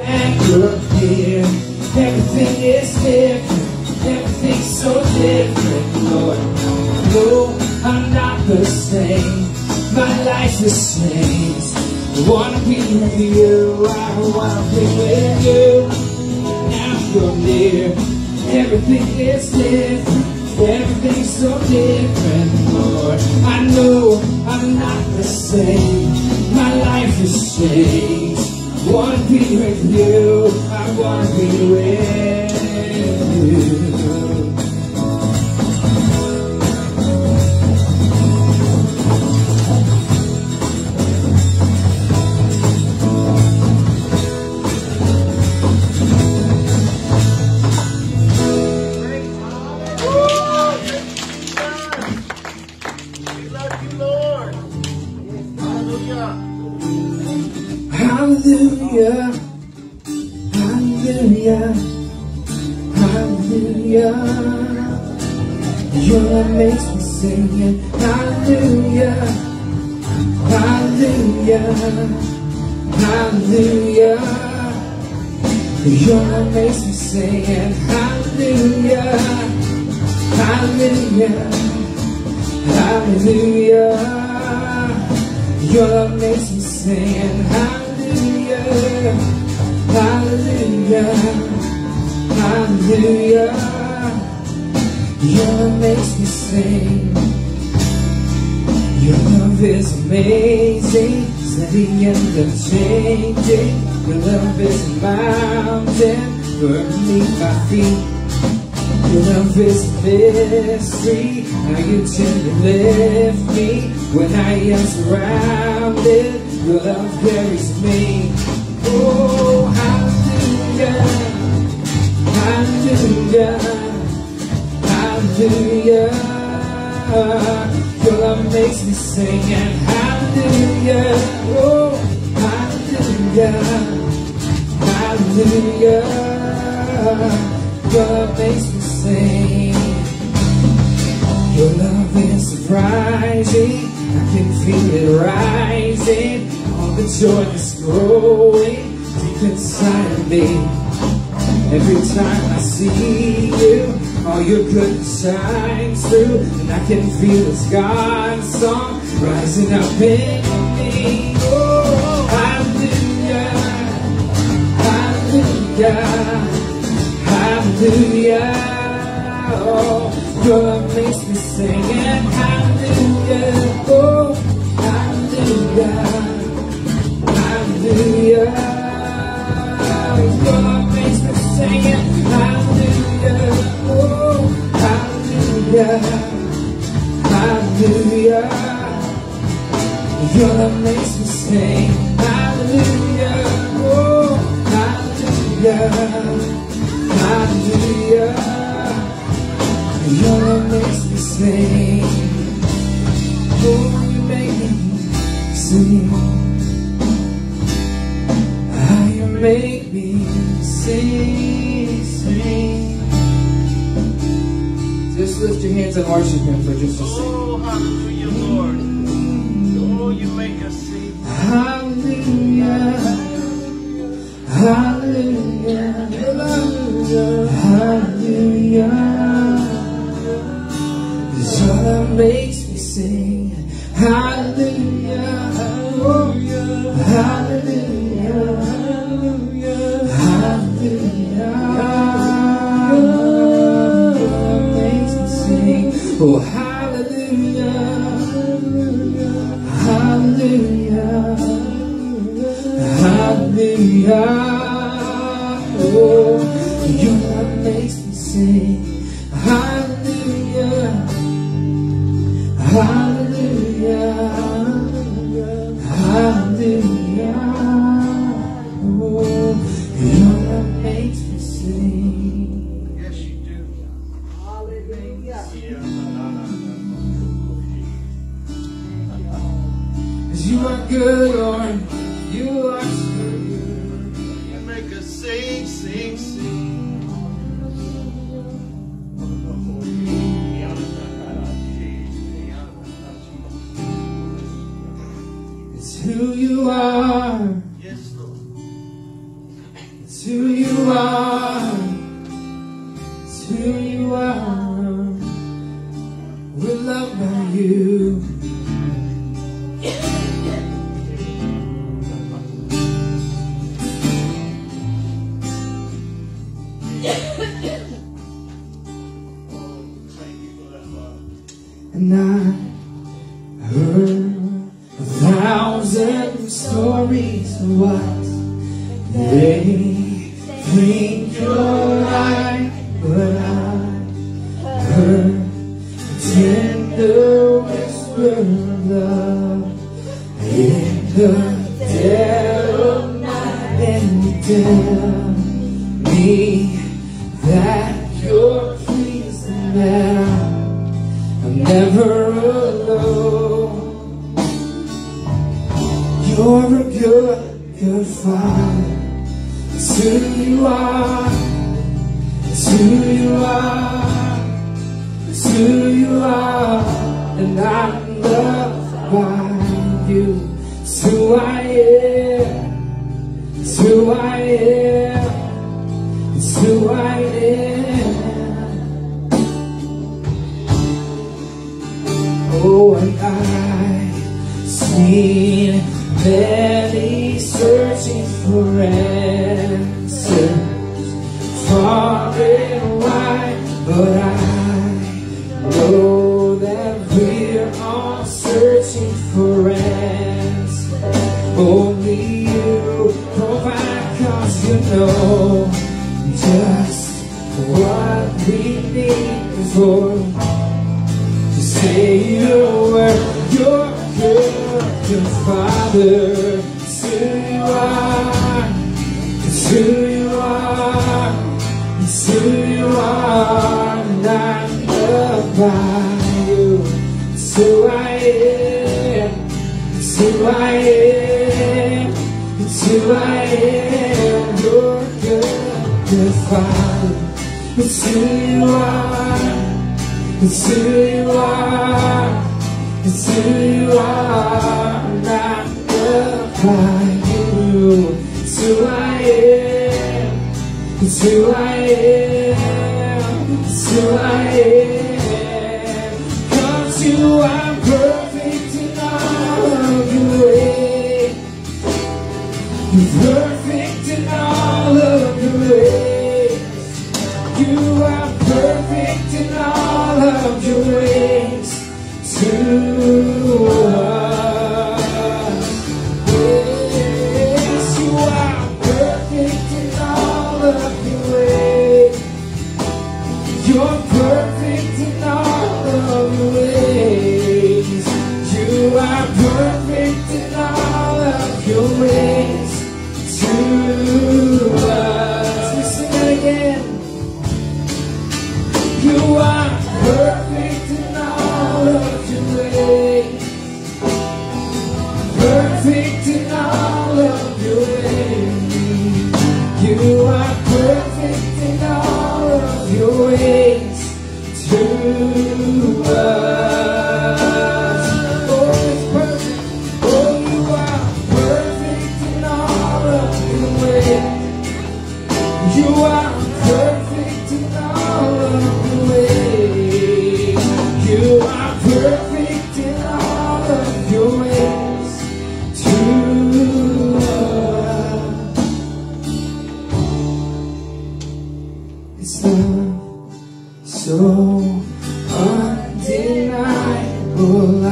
Back up here, everything is different, everything's so different, Lord. No, I'm not the same, my life is changed. I wanna be with you, I wanna be with you. Now you're near, everything is different, everything's so different, Lord. I know I'm not the same, my life is changed. I wanna be with you, I wanna be with you. We love you, Lord. Hallelujah. Hallelujah, hallelujah, hallelujah. You're what makes me sing. Hallelujah, hallelujah, hallelujah. You're what makes me sing. Hallelujah, hallelujah, hallelujah. You're what makes me sing. Hallelujah. Hallelujah, hallelujah. Your love makes me sing. Your love is amazing, steady and unchanging. Your love is a mountain beneath my feet. Your love is a mystery, how you gently lift me when I am surrounded. Your love carries me. Oh, hallelujah, hallelujah, hallelujah. Your love makes me sing. And hallelujah, oh, hallelujah, hallelujah. Your love makes me sing. Your love is surprising, I can feel it rising. All the joy is growing deep inside of me. Every time I see you, all your goodness shines through. And I can feel this God's song rising up in me. Oh, hallelujah, hallelujah, hallelujah. Oh, your love makes me sing. And hallelujah, oh, hallelujah, hallelujah. Your love makes me sing. Hallelujah, oh, hallelujah, hallelujah. Your love makes me sing. Hallelujah, oh, hallelujah, hallelujah. Your love makes me sing. Oh, you make me sing. Make me sing, sing. Just lift your hands and worship Him for just a second. Oh, hallelujah, Lord. Oh, you make us sing. Hallelujah, hallelujah, hallelujah, hallelujah. This love makes me sing. Hallelujah, hallelujah, hallelujah. Oh, hallelujah, hallelujah, hallelujah. Oh, your love makes me sing. Hallelujah, hallelujah, hallelujah. Oh, your love makes me sing. Yes, you do. Hallelujah. Yeah. You are good, Lord. You are good. You make us sing, sing, sing. It's who you are. Yes, Lord. Who you are, we're loved by you. And I heard a thousand stories of what they think you're like, but I heard a tender whisper of love in the dead of night, and you tell me that you're pleased and that I'm never alone. You're a good, good father. It's who you are. It's who you are. It's who you are. And I'm loved by you. It's who I am. It's who I am. It's who I am. Oh, and I've seen many searching for answers far and wide, but I know that we're all searching for answers. Only you provide, 'cause you know just what we need for. Say your word, your good, your father. It's who you are, it's who you are, it's who you are, and I'm loved by you. It's who I am, it's who I am, it's who I am, your good, good father. It's who you are. It's who you are, it's who you are, and I'm loved by you. It's who I am, it's who I am, it's who I am. 'Cause you are perfect in all of your ways. You're perfect in all of your ways. You are perfect in all of your ways to us. Yes, you are perfect in all of your ways. You're perfect in all of your ways. You are perfect in all of your ways to us. Let's sing it again. You are perfect in all of your ways. Perfect in all of your ways. You are perfect in all of your ways to us. Oh, it's perfect. Oh, you are perfect in all of your ways. You are perfect in all of your ways. You are perfect in all of your ways to love. It's love so undeniable, I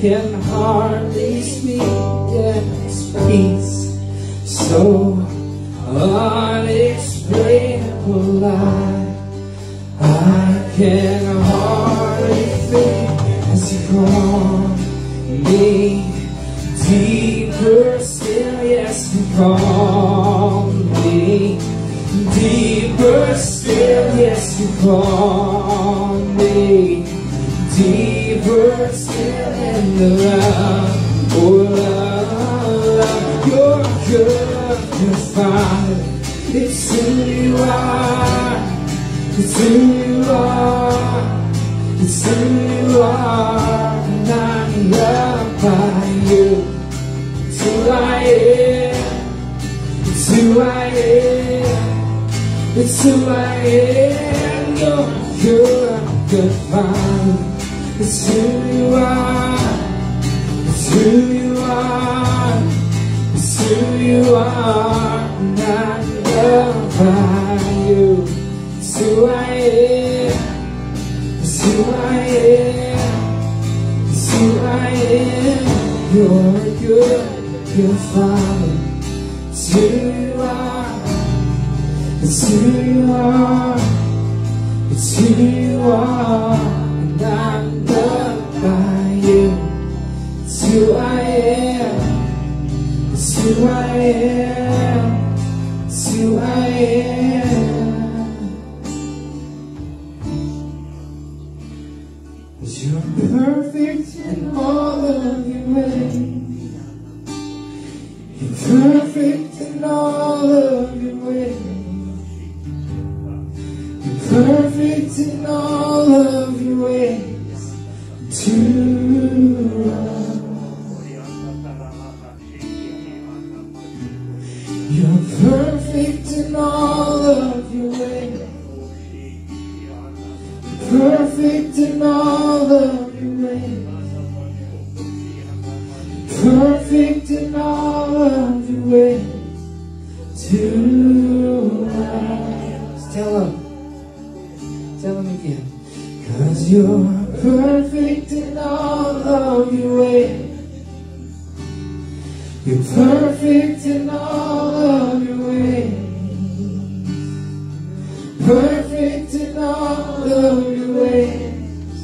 can hardly speak, and it's peace so unexplainable, I can hardly think as you call me deeper still. Yes, you call me deeper still. Yes, you call me deeper still in the love, oh love. You're good, your father. It's who you are. It's who you are, it's who you are, and I'm loved by you. It's who I am, am. It's who I am. You're divine. It's who you are. It's who you are. It's who you are. And I'm loved by you. It's who I am. It's who I am. It's who I am. You're good, you're fine. It's who you are. It's who you are. It's who you are. And I'm loved by you. It's who I am. It's who I am. It's who I am. 'Cause you're perfect in all of your ways. You're perfect in all of your ways. You're perfect in all of your ways. To us. You're perfect in all of your ways. Perfect in all of your ways. Perfect in all of your ways. To us. Tell him again. 'Cause you're perfect in all of your ways. You're perfect in all of your ways. Perfect in all of your ways.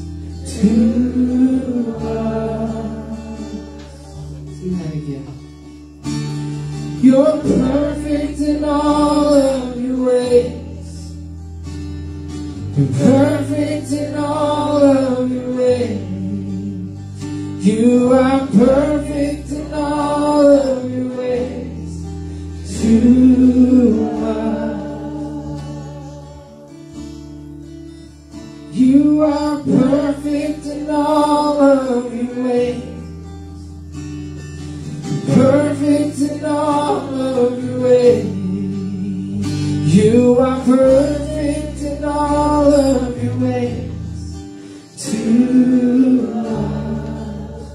To us. Sing that again. You're perfect in all of your ways. You're perfect in all of your ways. You are perfect in all of your ways. To us. You are perfect in all of your ways. Perfect in all of your ways. You are perfect in all of your ways. To us.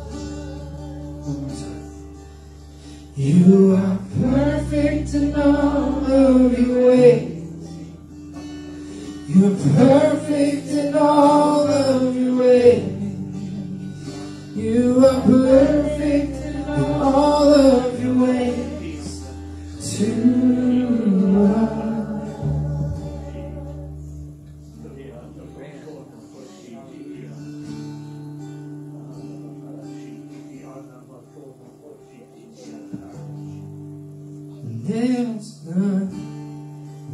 You are perfect in all of your ways. You're perfect in all of your ways. You are perfect in all of your ways. To there's none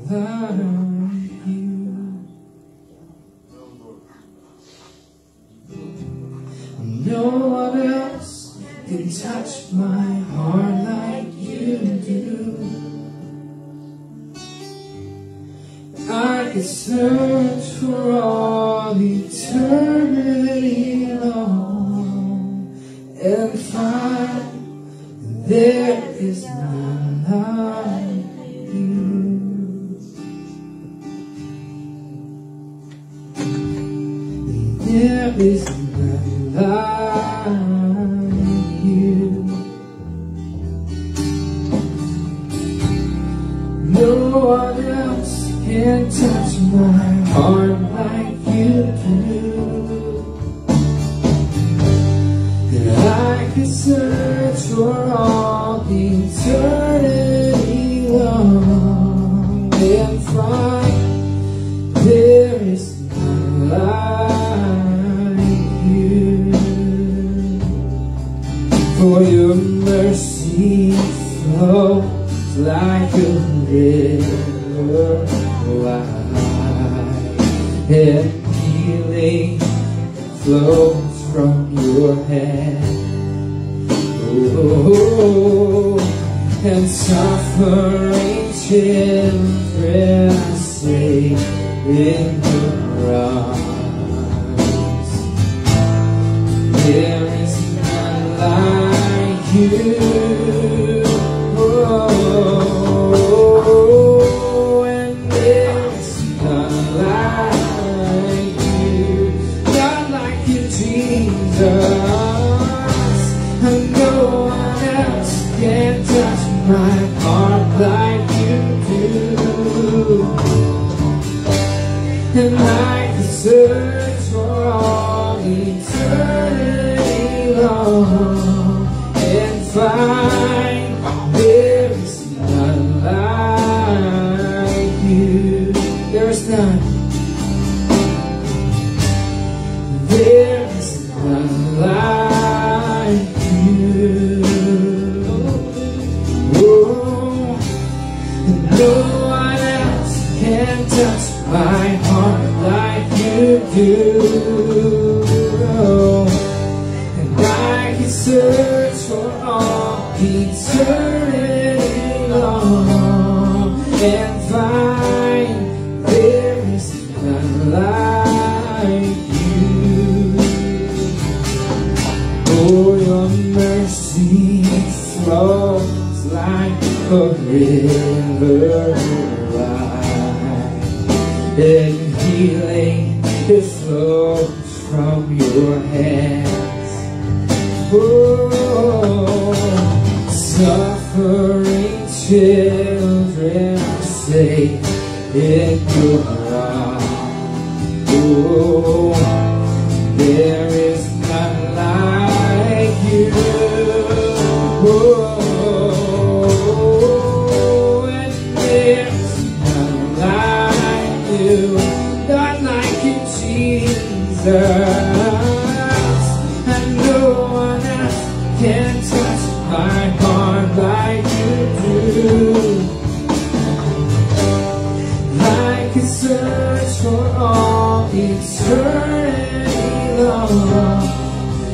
like you. No one else can touch my heart like you do. I could search for all eternity long and find there is none like you. There is none like you. No one else can touch my heart like you do. That I could search for all eternity and find there is none like you. For your mercy flows like a river wide, and healing flows from your hand. Oh, and suffering children say in your arms. There is none like you. Oh. my heart like you do, and I could search for all eternity long and find there is none like you. There is none. There is none like you. Oh, and no one else can touch my heart like you do. Oh, and I can search for all eternity long and find there is none like you. Oh, your mercy flows like a river wide, and healing it flows from your hands. Oh, suffering children are safe in your arms. Oh, there is none like you. Oh, and no one else can touch my heart like you do. I can search for all eternity long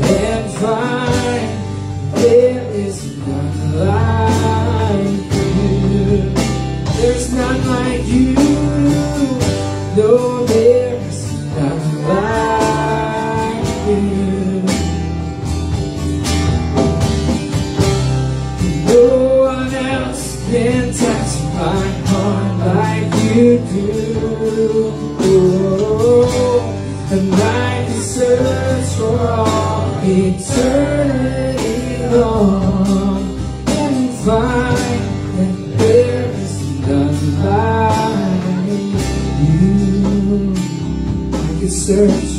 and find there is none like you. There's none like you. No, there's none like you. No one else can touch my heart like you do. Oh, and I can search for all eternity long and find that there is none like you. I can search.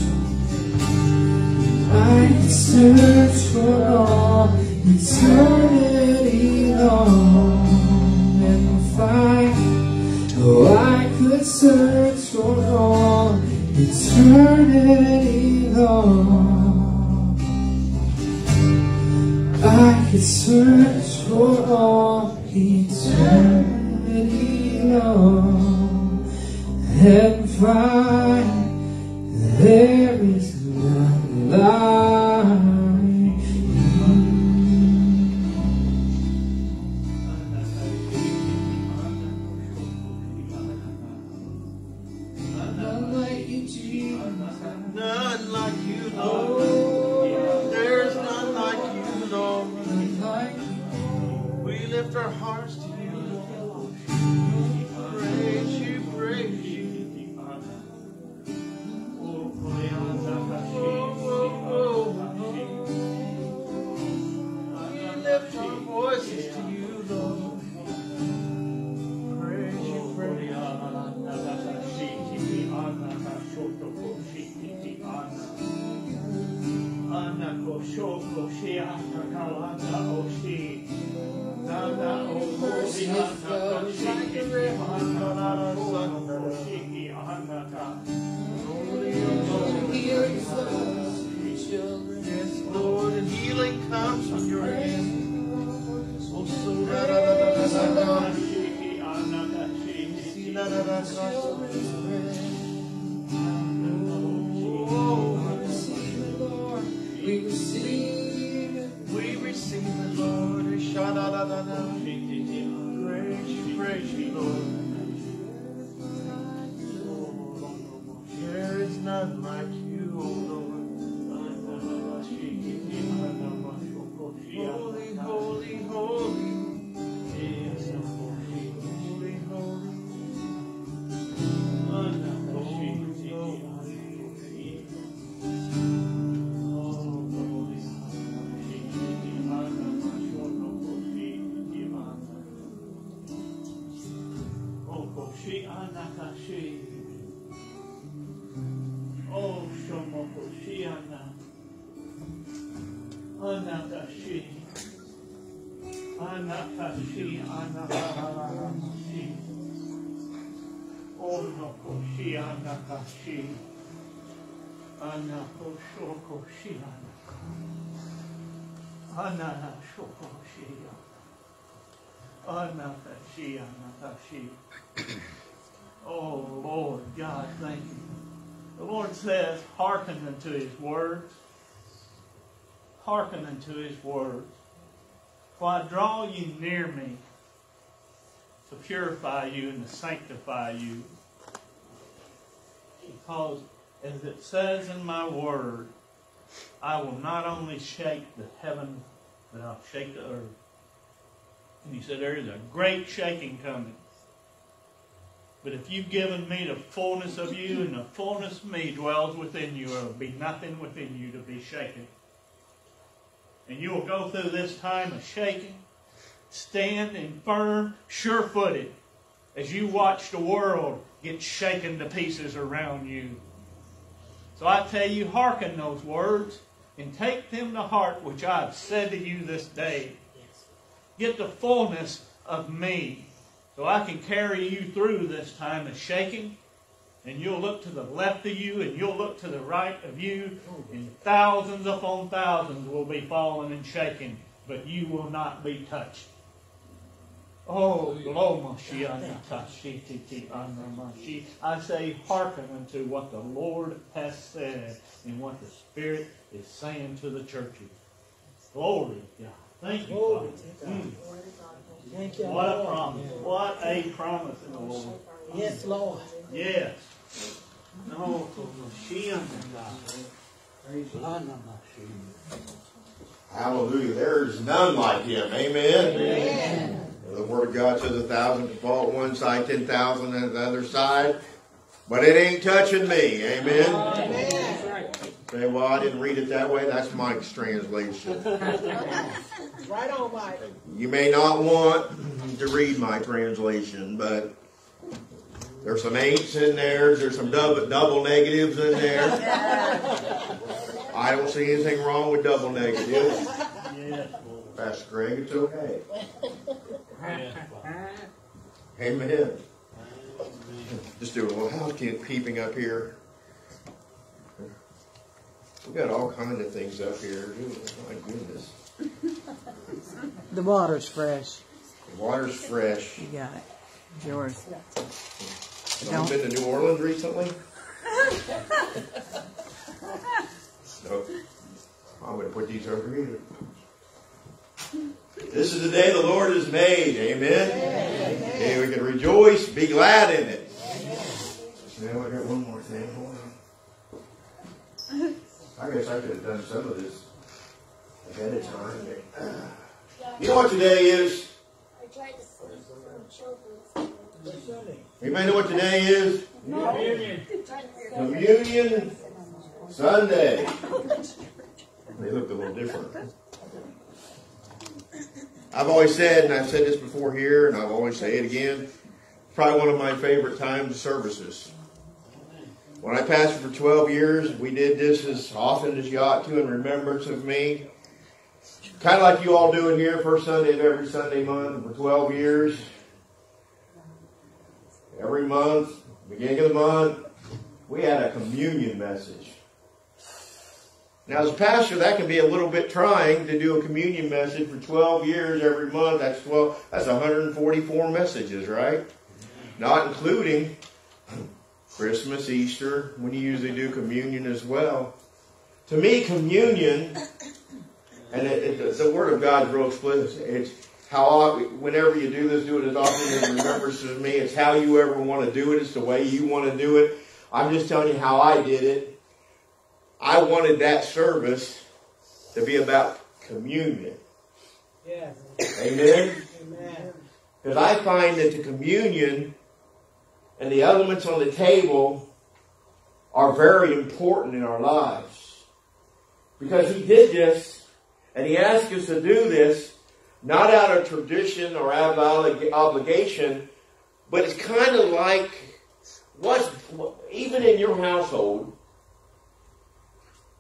I could search for all eternity long and find. Oh, I could search for all eternity long. I could search for all eternity long and find there is none like you. Holy, holy, holy, holy, holy. Koshi anakashi. Oh, Shomo Koshi anakashi. Anakashi anakashi. Oh, no Koshi anakashi. Anakosho Koshi anakashi. Anakasho Koshi anakashi. Anakashi, Anakashi. Oh, Lord God, thank you. The Lord says, hearken unto his words. Hearken unto his words. For I draw you near me to purify you and to sanctify you. Because, as it says in my word, I will not only shake the heaven, but I'll shake the earth. And he said, there is a great shaking coming. But if you've given me the fullness of you and the fullness of me dwells within you, there will be nothing within you to be shaken. And you will go through this time of shaking, standing firm, sure-footed, as you watch the world get shaken to pieces around you. So I tell you, hearken those words and take them to heart which I have said to you this day. Get the fullness of me so I can carry you through this time of shaking. And you'll look to the left of you and you'll look to the right of you. And thousands upon thousands will be falling and shaking. But you will not be touched. Oh, I say hearken unto what the Lord has said and what the Spirit is saying to the churches. Glory to God. Thank you, Lord. Thank you. What a promise. What a promise in the Lord. Yes, Lord. Yes. No, hallelujah. There is none like him. Amen. Amen. The Word of God says 1,000 can fall at one side, 10,000 at the other side. But it ain't touching me. Amen. Amen. Say, well, I didn't read it that way. That's Mike's translation. Right on, Mike. You may not want to read my translation, but there's some eights in there. There's some double negatives in there. I don't see anything wrong with double negatives. Yes, Lord. Pastor Greg, it's okay. Yes, amen. Just do a little housekeeping up here. We've got all kinds of things up here. Ooh, my goodness. The water's fresh. The water's fresh. You got it. It's yours. Have you been to New Orleans recently? No. I'm going to put these over here. This is the day the Lord has made. Amen. Amen. And we can rejoice, be glad in it. Amen. Now I got one more thing. Hold on. I guess I could have done some of this ahead of time. But, you know what today is? Anybody know what today is? Communion Sunday. They looked a little different. I've always said, and I've said this before here, and I'll always say it again, it's probably one of my favorite times of services. When I pastored for 12 years, we did this as often as you ought to in remembrance of me. Kind of like you all do it here, first Sunday of every Sunday month for 12 years. Every month, beginning of the month, we had a communion message. Now as a pastor, that can be a little bit trying to do a communion message for 12 years every month. That's 12. That's 144 messages, right? Not including Christmas, Easter, when you usually do communion as well. To me, communion, and the Word of God is real explicit. It's how, whenever you do this, do it as often as remembrance to me. It's how you ever want to do it. It's the way you want to do it. I'm just telling you how I did it. I wanted that service to be about communion. Yes. Amen? Amen. Because I find that the communion and the elements on the table are very important in our lives. Because he did this, and he asked us to do this, not out of tradition or out of obligation, But it's kind of like, even in your household,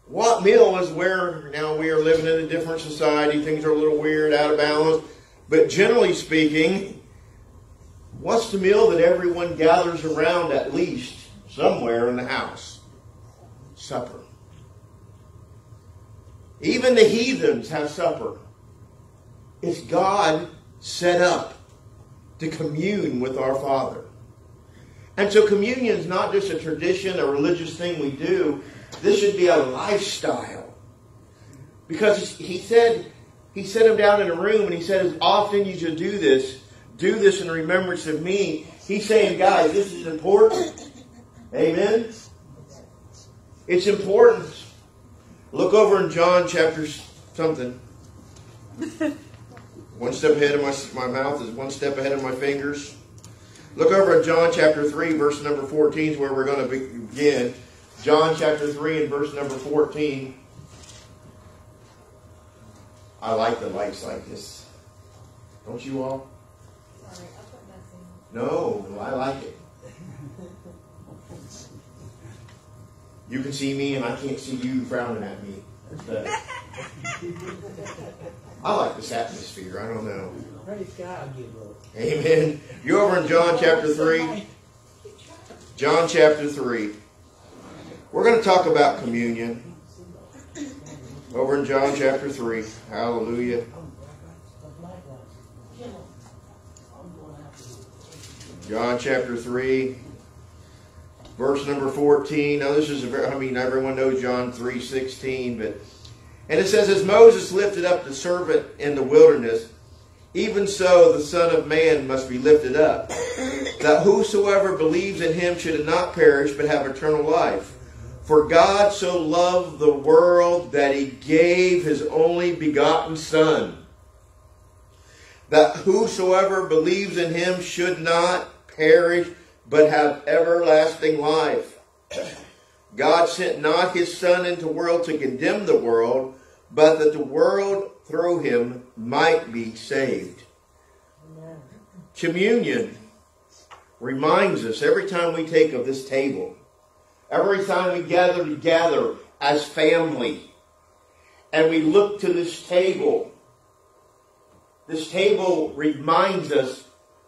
what meal is where, now we are living in a different society, things are a little weird, out of balance, but generally speaking, what's the meal that everyone gathers around at least somewhere in the house? Supper. Even the heathens have supper. It's God set up to commune with our Father. And so communion is not just a tradition, a religious thing we do. This should be a lifestyle. Because he set him down in a room and he said, as often you should do this in remembrance of me. He's saying, guys, this is important. Amen? It's important. Look over in John chapter something. One step ahead of my mouth is one step ahead of my fingers. Look over in John chapter 3, verse number 14 is where we're going to begin. John chapter 3 and verse number 14. I like the lights like this. Don't you all? Sorry, I'll put nothing. No, I like it. You can see me and I can't see you frowning at me. I like this atmosphere. I don't know. Praise God. Amen. You're over in John chapter 3. John chapter 3. We're going to talk about communion. Over in John chapter 3. Hallelujah. John chapter 3. Verse number 14. Now this is, everyone knows John 3:16, but... And it says, as Moses lifted up the serpent in the wilderness, even so the Son of Man must be lifted up, that whosoever believes in him should not perish but have eternal life. For God so loved the world that he gave his only begotten Son, that whosoever believes in him should not perish but have everlasting life. God sent not his Son into the world to condemn the world, but that the world through him might be saved. Amen. Communion reminds us every time we take of this table, every time we gather together as family, and we look to this table reminds us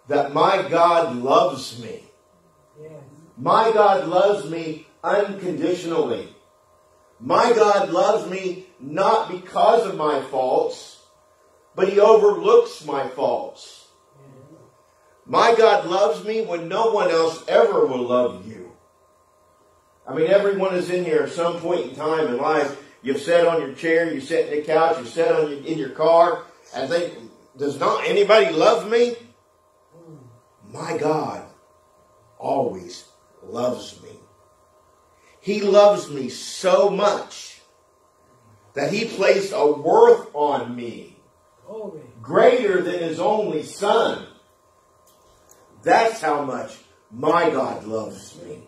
that my God loves me. Yes. My God loves me unconditionally. My God loves me not because of my faults, but he overlooks my faults. My God loves me when no one else ever will love you. I mean, everyone is in here at some point in time in life. You've sat on your chair, you sat in the couch, you sat on in your car, and think, does not anybody love me? My God always loves me. He loves me so much that he placed a worth on me greater than his only Son. That's how much my God loves me.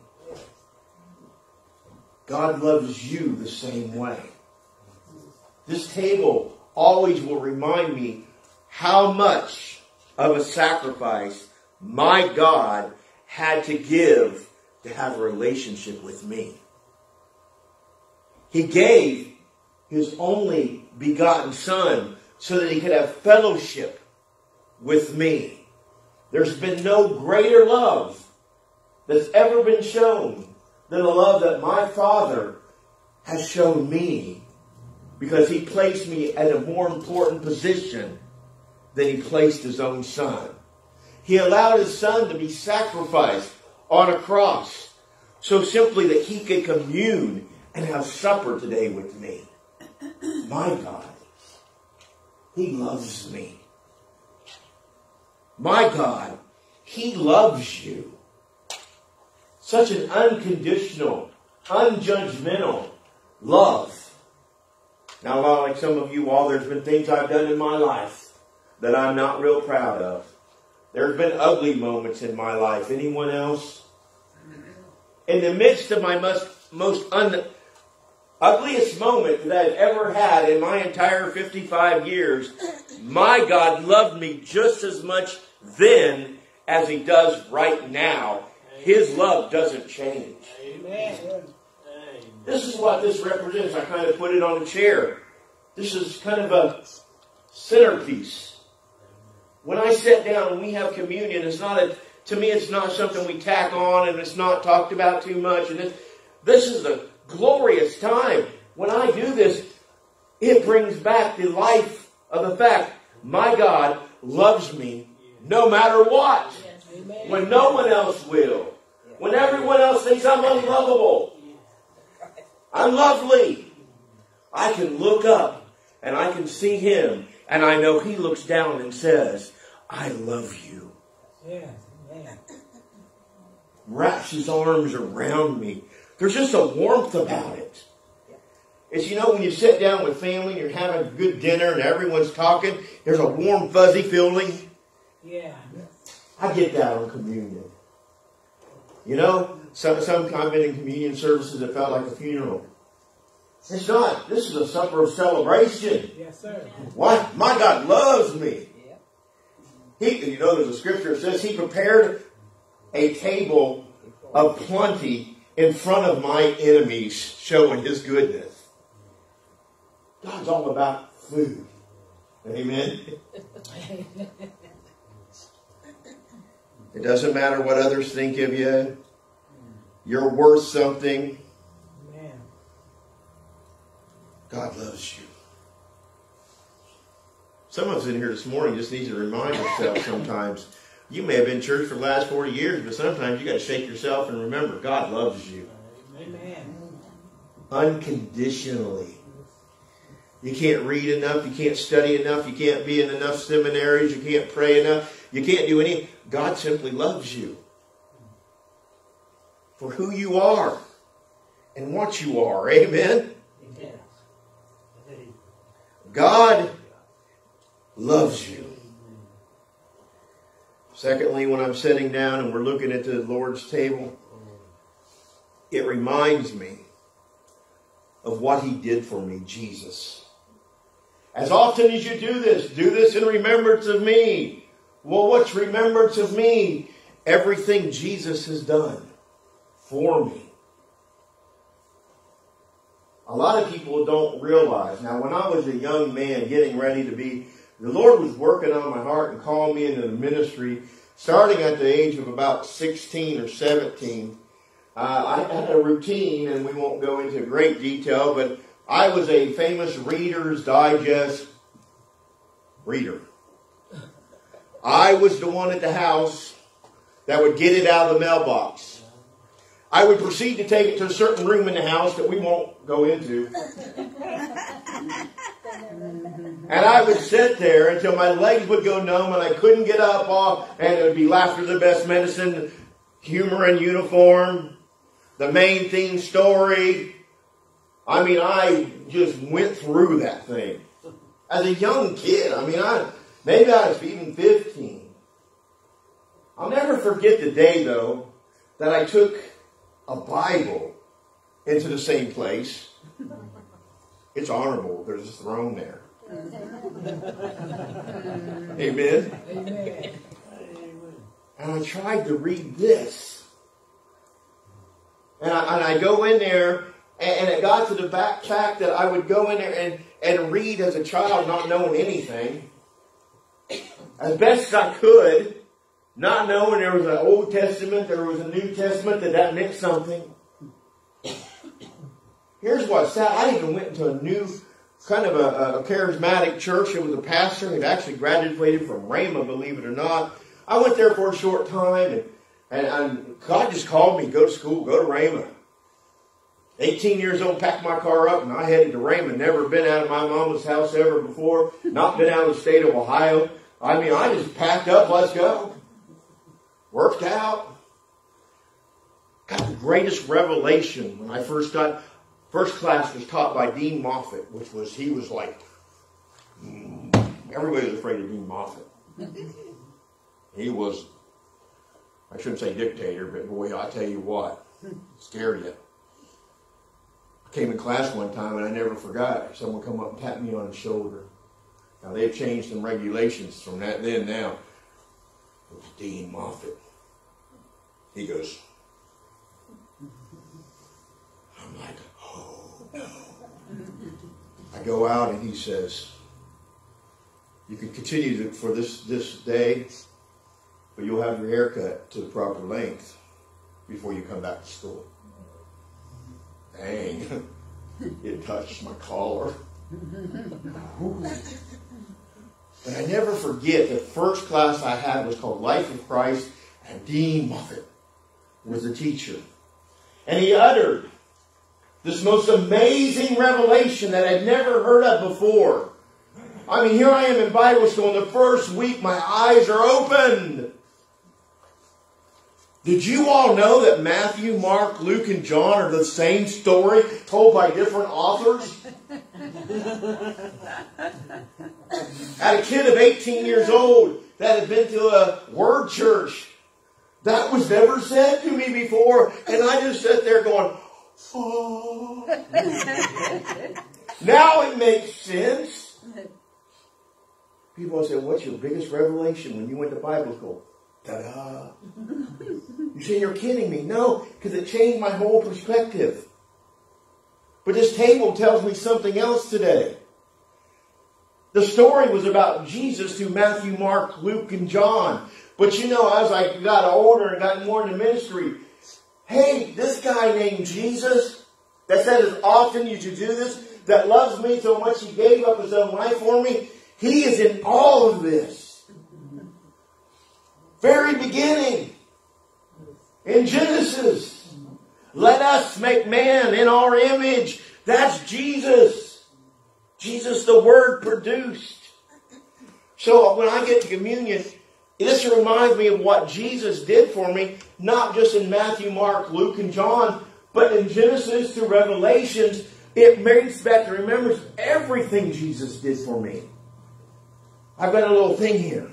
God loves you the same way. This table always will remind me how much of a sacrifice my God had to give to have a relationship with me. He gave his only begotten Son so that he could have fellowship with me. There's been no greater love that's ever been shown than the love that my Father has shown me, because he placed me at a more important position than he placed his own Son. He allowed his Son to be sacrificed on a cross so simply that he could commune and have supper today with me. My God, he loves me. My God, he loves you. Such an unconditional, unjudgmental love. Now, like some of you all, there's been things I've done in my life that I'm not real proud of. There's been ugly moments in my life. Anyone else? In the midst of my ugliest moment that I've ever had in my entire 55 years, my God loved me just as much then as he does right now. His love doesn't change. Amen. This is what this represents. I kind of put it on a chair. This is kind of a centerpiece. When I sit down and we have communion, it's not a, to me it's not something we tack on and it's not talked about too much. And this is a glorious time. When I do this, it brings back the life of the fact my God loves me no matter what. When no one else will. When everyone else thinks I'm unlovable. I'm lovely. I can look up and I can see Him. And I know He looks down and says, I love you. Yeah, yeah. Wraps His arms around me. There's just a warmth about it. It's, you know, when you sit down with family and you're having a good dinner and everyone's talking, there's a warm, fuzzy feeling. Yeah. I get that on communion. You know, some I've been in communion services that felt like a funeral. It's not. This is a supper of celebration. Yes, sir. Why? My God loves me. Yeah. He, you know, there's a scripture that says He prepared a table of plenty in front of my enemies, showing His goodness. God's all about food. Amen. It doesn't matter what others think of you. You're worth something. God loves you. Some of us in here this morning just need to remind ourselves sometimes. You may have been in church for the last 40 years, but sometimes you got to shake yourself and remember God loves you. Amen. Unconditionally. You can't read enough. You can't study enough. You can't be in enough seminaries. You can't pray enough. You can't do any. God simply loves you for who you are and what you are. Amen. Amen. God loves you. Secondly, when I'm sitting down and we're looking at the Lord's table, it reminds me of what He did for me, Jesus. As often as you do this in remembrance of me. Well, what's remembrance of me? Everything Jesus has done for me. A lot of people don't realize. Now, when I was a young man getting ready to be, the Lord was working on my heart and called me into the ministry starting at the age of about 16 or 17. I had a routine, and we won't go into great detail, but I was a famous Reader's Digest reader. I was the one at the house that would get it out of the mailbox. I would proceed to take it to a certain room in the house that we won't go into. And I would sit there until my legs would go numb and I couldn't get up off, and it would be laughter the best medicine, humor in uniform, the main theme story. I mean, I just went through that thing. As a young kid, I mean, maybe I was even 15. I'll never forget the day, though, that I took a Bible into the same place. It's honorable. There's a throne there. Amen? Amen. And I tried to read this. And I go in there, and it got to the back fact that I would go in there and read as a child, not knowing anything. As best as I could. Not knowing there was an Old Testament, there was a New Testament, that meant something. Here's what sad. I even went into a new, kind of a charismatic church. It was a pastor who had actually graduated from Rhema, believe it or not. I went there for a short time, and God just called me, go to school, go to Rhema. 18 years old, packed my car up, and I headed to Rhema. Never been out of my mama's house ever before. Not been out of the state of Ohio. I mean, I just packed up, let's go. Worked out. Got the greatest revelation when I first got, first class was taught by Dean Moffat, which was, he was like, everybody was afraid of Dean Moffat. He was, I shouldn't say dictator, but boy, I tell you what, scared you. I came in class one time and I never forgot. Someone come up and tapped me on the shoulder. Now they've changed some regulations from that then now. was Dean Moffat. He goes, I'm like, oh no. I go out and he says, you can continue for this day, but you'll have your hair cut to the proper length before you come back to school. Dang, it touched my collar. And I never forget, the first class I had was called Life of Christ, and Dean Moffat was the teacher. And he uttered this most amazing revelation that I'd never heard of before. I mean, here I am in Bible school, and the first week my eyes are opened. Did you all know that Matthew, Mark, Luke, and John are the same story told by different authors? Had a kid of 18 years old that had been to a word church. That was never said to me before. And I just sat there going, oh. Now it makes sense. People will say, what's your biggest revelation when you went to Bible school? Ta-da. You say, you're kidding me. No, because it changed my whole perspective. But this table tells me something else today. The story was about Jesus through Matthew, Mark, Luke, and John. But you know, as I got older and got more into ministry, hey, this guy named Jesus, that said as often you should do this, that loves me so much he gave up his own life for me, he is in all of this. Very beginning. In Genesis. Let us make man in our image. That's Jesus. Jesus, the Word produced. So when I get to communion, this reminds me of what Jesus did for me, not just in Matthew, Mark, Luke, and John, but in Genesis to Revelations. It brings back and remembers everything Jesus did for me. I've got a little thing here.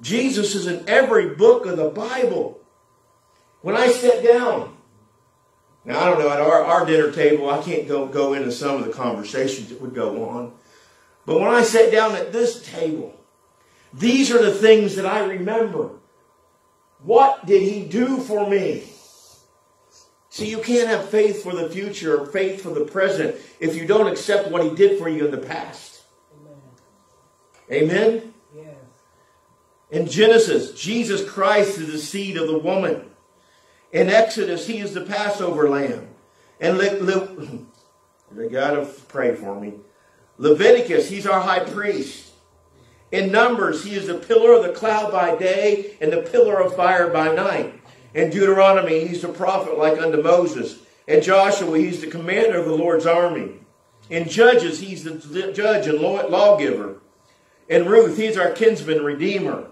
Jesus is in every book of the Bible. When I sat down, now, I don't know, at our dinner table, I can't go into some of the conversations that would go on. But when I sat down at this table, these are the things that I remember. What did he do for me? See, you can't have faith for the future or faith for the present if you don't accept what he did for you in the past. Amen? Amen? Yes. In Genesis, Jesus Christ is the seed of the woman. In Exodus, he is the Passover lamb. And they gotta pray for me. Leviticus, he's our high priest. In Numbers, he is the pillar of the cloud by day and the pillar of fire by night. In Deuteronomy, he's the prophet like unto Moses. In Joshua, he's the commander of the Lord's army. In Judges, he's the judge and lawgiver. In Ruth, he's our kinsman redeemer.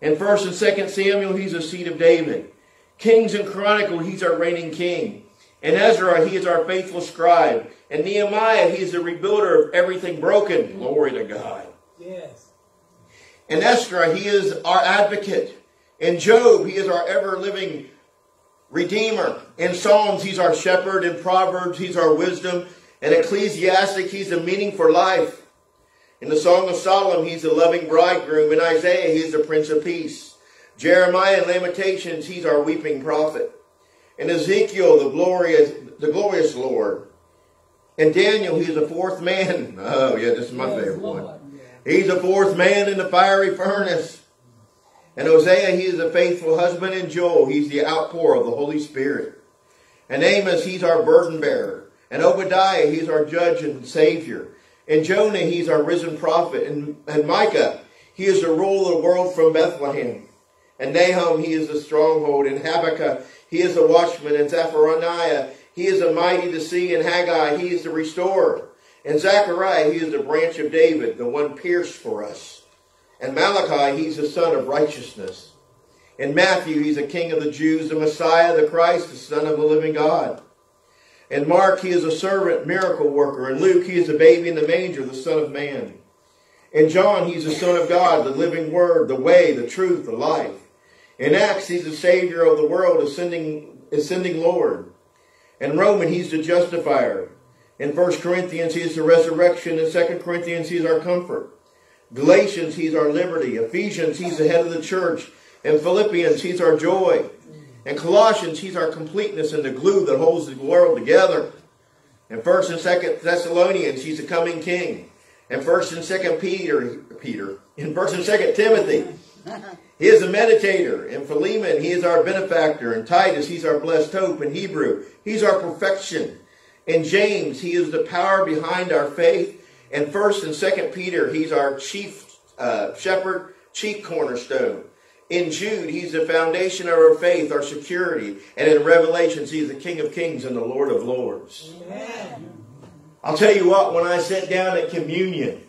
In 1 and 2 Samuel, he's the seed of David. Kings and Chronicles, he's our reigning king. And Ezra, he is our faithful scribe. And Nehemiah, he is the rebuilder of everything broken. Glory to God. Yes. And Ezra, he is our advocate. And Job, he is our ever-living redeemer. In Psalms, he's our shepherd. In Proverbs, he's our wisdom. And Ecclesiastic, he's the meaning for life. In the Song of Solomon, he's the loving bridegroom. In Isaiah, he is the Prince of Peace. Jeremiah and Lamentations, he's our weeping prophet. And Ezekiel, the glorious Lord. And Daniel, he's a fourth man. Oh, yeah, this is my favorite one. He's a fourth man in the fiery furnace. And Hosea, he is a faithful husband. And Joel, he's the outpour of the Holy Spirit. And Amos, he's our burden bearer. And Obadiah, he's our judge and savior. And Jonah, he's our risen prophet. And Micah, he is the ruler of the world from Bethlehem. And Nahum, he is the stronghold. And Habakkuk, he is the watchman. And Zephaniah, he is the mighty to see. And Haggai, he is the restorer. And Zechariah, he is the branch of David, the one pierced for us. And Malachi, he's the son of righteousness. And Matthew, he's the king of the Jews, the Messiah, the Christ, the son of the living God. And Mark, he is a servant, miracle worker. And Luke, he is the baby in the manger, the son of man. And John, he's the son of God, the living word, the way, the truth, the life. In Acts, he's the Savior of the world, ascending Lord. In Romans, he's the justifier. In 1 Corinthians, he's the resurrection. In 2 Corinthians, he's our comfort. Galatians, he's our liberty. Ephesians, he's the head of the church. And Philippians, he's our joy. And Colossians, he's our completeness and the glue that holds the world together. And 1st and 2nd Thessalonians, he's the coming king. And 1st and 2nd Peter. In 1st and 2nd Timothy, he is a meditator. In Philemon, he is our benefactor. In Titus, he's our blessed hope. In Hebrew, he's our perfection. In James, he is the power behind our faith. In 1st and 2nd Peter, he's our chief shepherd, chief cornerstone. In Jude, he's the foundation of our faith, our security. And in Revelations, he's the King of Kings and the Lord of Lords. Amen. I'll tell you what, when I sit down at communion,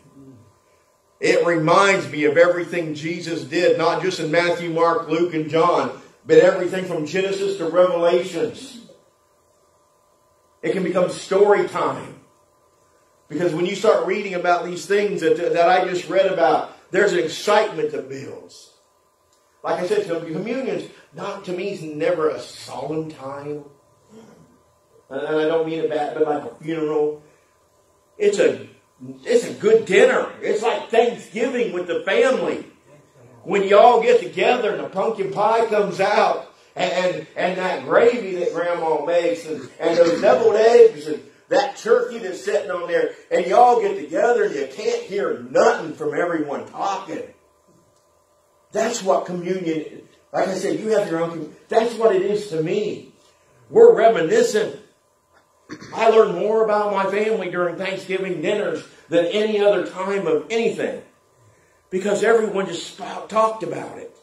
it reminds me of everything Jesus did, not just in Matthew, Mark, Luke, and John, but everything from Genesis to Revelations. It can become story time. Because when you start reading about these things that I just read about, there's an excitement that builds. Like I said, communion's not, to me, is never a solemn time. And I don't mean it bad, but like a funeral. It's a good dinner. It's like Thanksgiving with the family. When you all get together and the pumpkin pie comes out, and that gravy that Grandma makes, and those deviled eggs, and that turkey that's sitting on there, and you all get together and you can't hear nothing from everyone talking. That's what communion is. Like I said, you have your own communion. That's what it is to me. We're reminiscent. I learned more about my family during Thanksgiving dinners than any other time of anything. Because everyone just talked about it.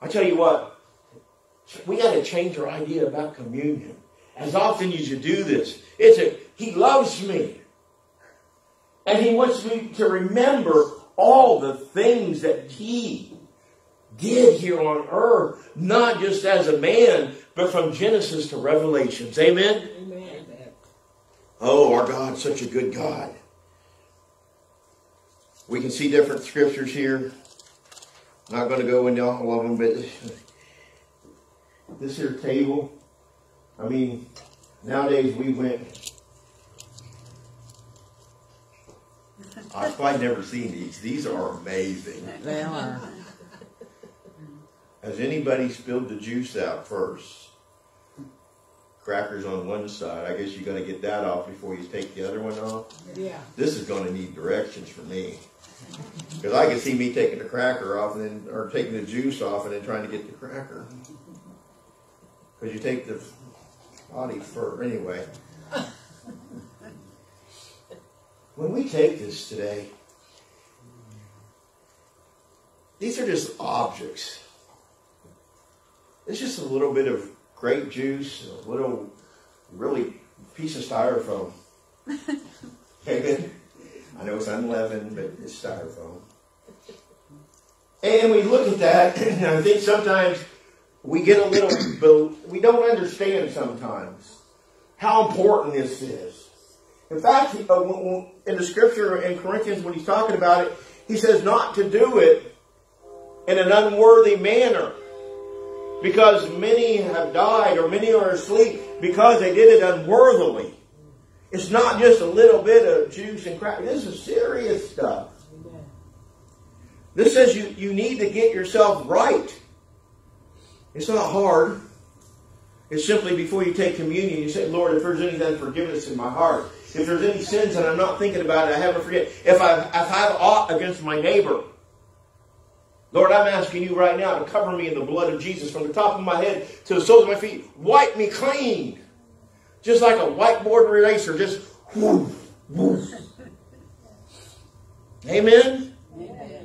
I tell you what, we got to change our idea about communion. As often as you do this, He loves me. And He wants me to remember all the things that He did here on earth, not just as a man, but from Genesis to Revelations. Amen? Amen. Oh, our God's such a good God. We can see different scriptures here. I'm not going to go into all of them, but this here table, I mean, nowadays we went... I've probably never seen these. These are amazing. They are. Has anybody spilled the juice out first? Crackers on one side. I guess you're going to get that off before you take the other one off. Yeah. This is going to need directions for me. Because I can see me taking the cracker off, and then, or taking the juice off and then trying to get the cracker. Because you take the body first. Anyway. When we take this today, these are just objects. It's just a little bit of grape juice, a little, really, piece of styrofoam. Amen. I know it's unleavened, but it's styrofoam. And we look at that, and I think sometimes we get a little, we don't understand sometimes how important this is. In fact, in the scripture in Corinthians, when he's talking about it, he says not to do it in an unworthy manner, because many have died, or many are asleep because they did it unworthily. It's not just a little bit of juice and crack. This is serious stuff. This says you need to get yourself right. It's not hard. It's simply before you take communion, you say, Lord, if there's any unforgiveness in my heart, if there's any sins that I'm not thinking about, I haven't forget. If I've aught against my neighbor, Lord, I'm asking you right now to cover me in the blood of Jesus from the top of my head to the soles of my feet. Wipe me clean. Just like a whiteboard eraser. Just whoosh, whoosh. Amen? Amen?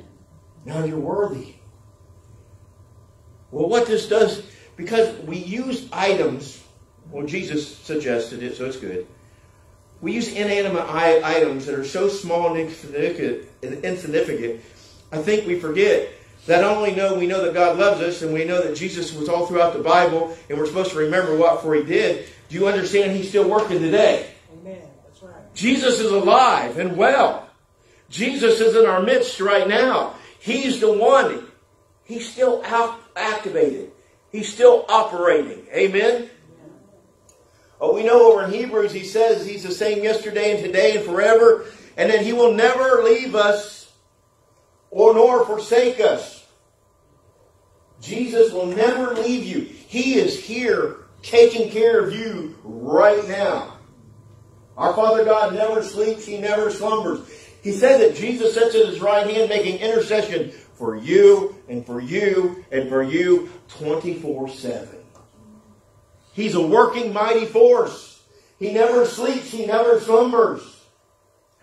Now you're worthy. Well, what this does, because we use items, well, Jesus suggested it, so it's good. We use inanimate items that are so small and insignificant, I think we forget. Not only we know that God loves us, and we know that Jesus was all throughout the Bible, and we're supposed to remember what for He did. Do you understand He's still working today? Amen. That's right. Jesus is alive and well. Jesus is in our midst right now. He's the one. He's still activated. He's still operating. Amen? Oh, we know over in Hebrews He says He's the same yesterday and today and forever, and that He will never leave us or nor forsake us. Jesus will never leave you. He is here taking care of you right now. Our Father God never sleeps. He never slumbers. He said that Jesus sits at His right hand making intercession for you and for you and for you 24/7. He's a working mighty force. He never sleeps. He never slumbers.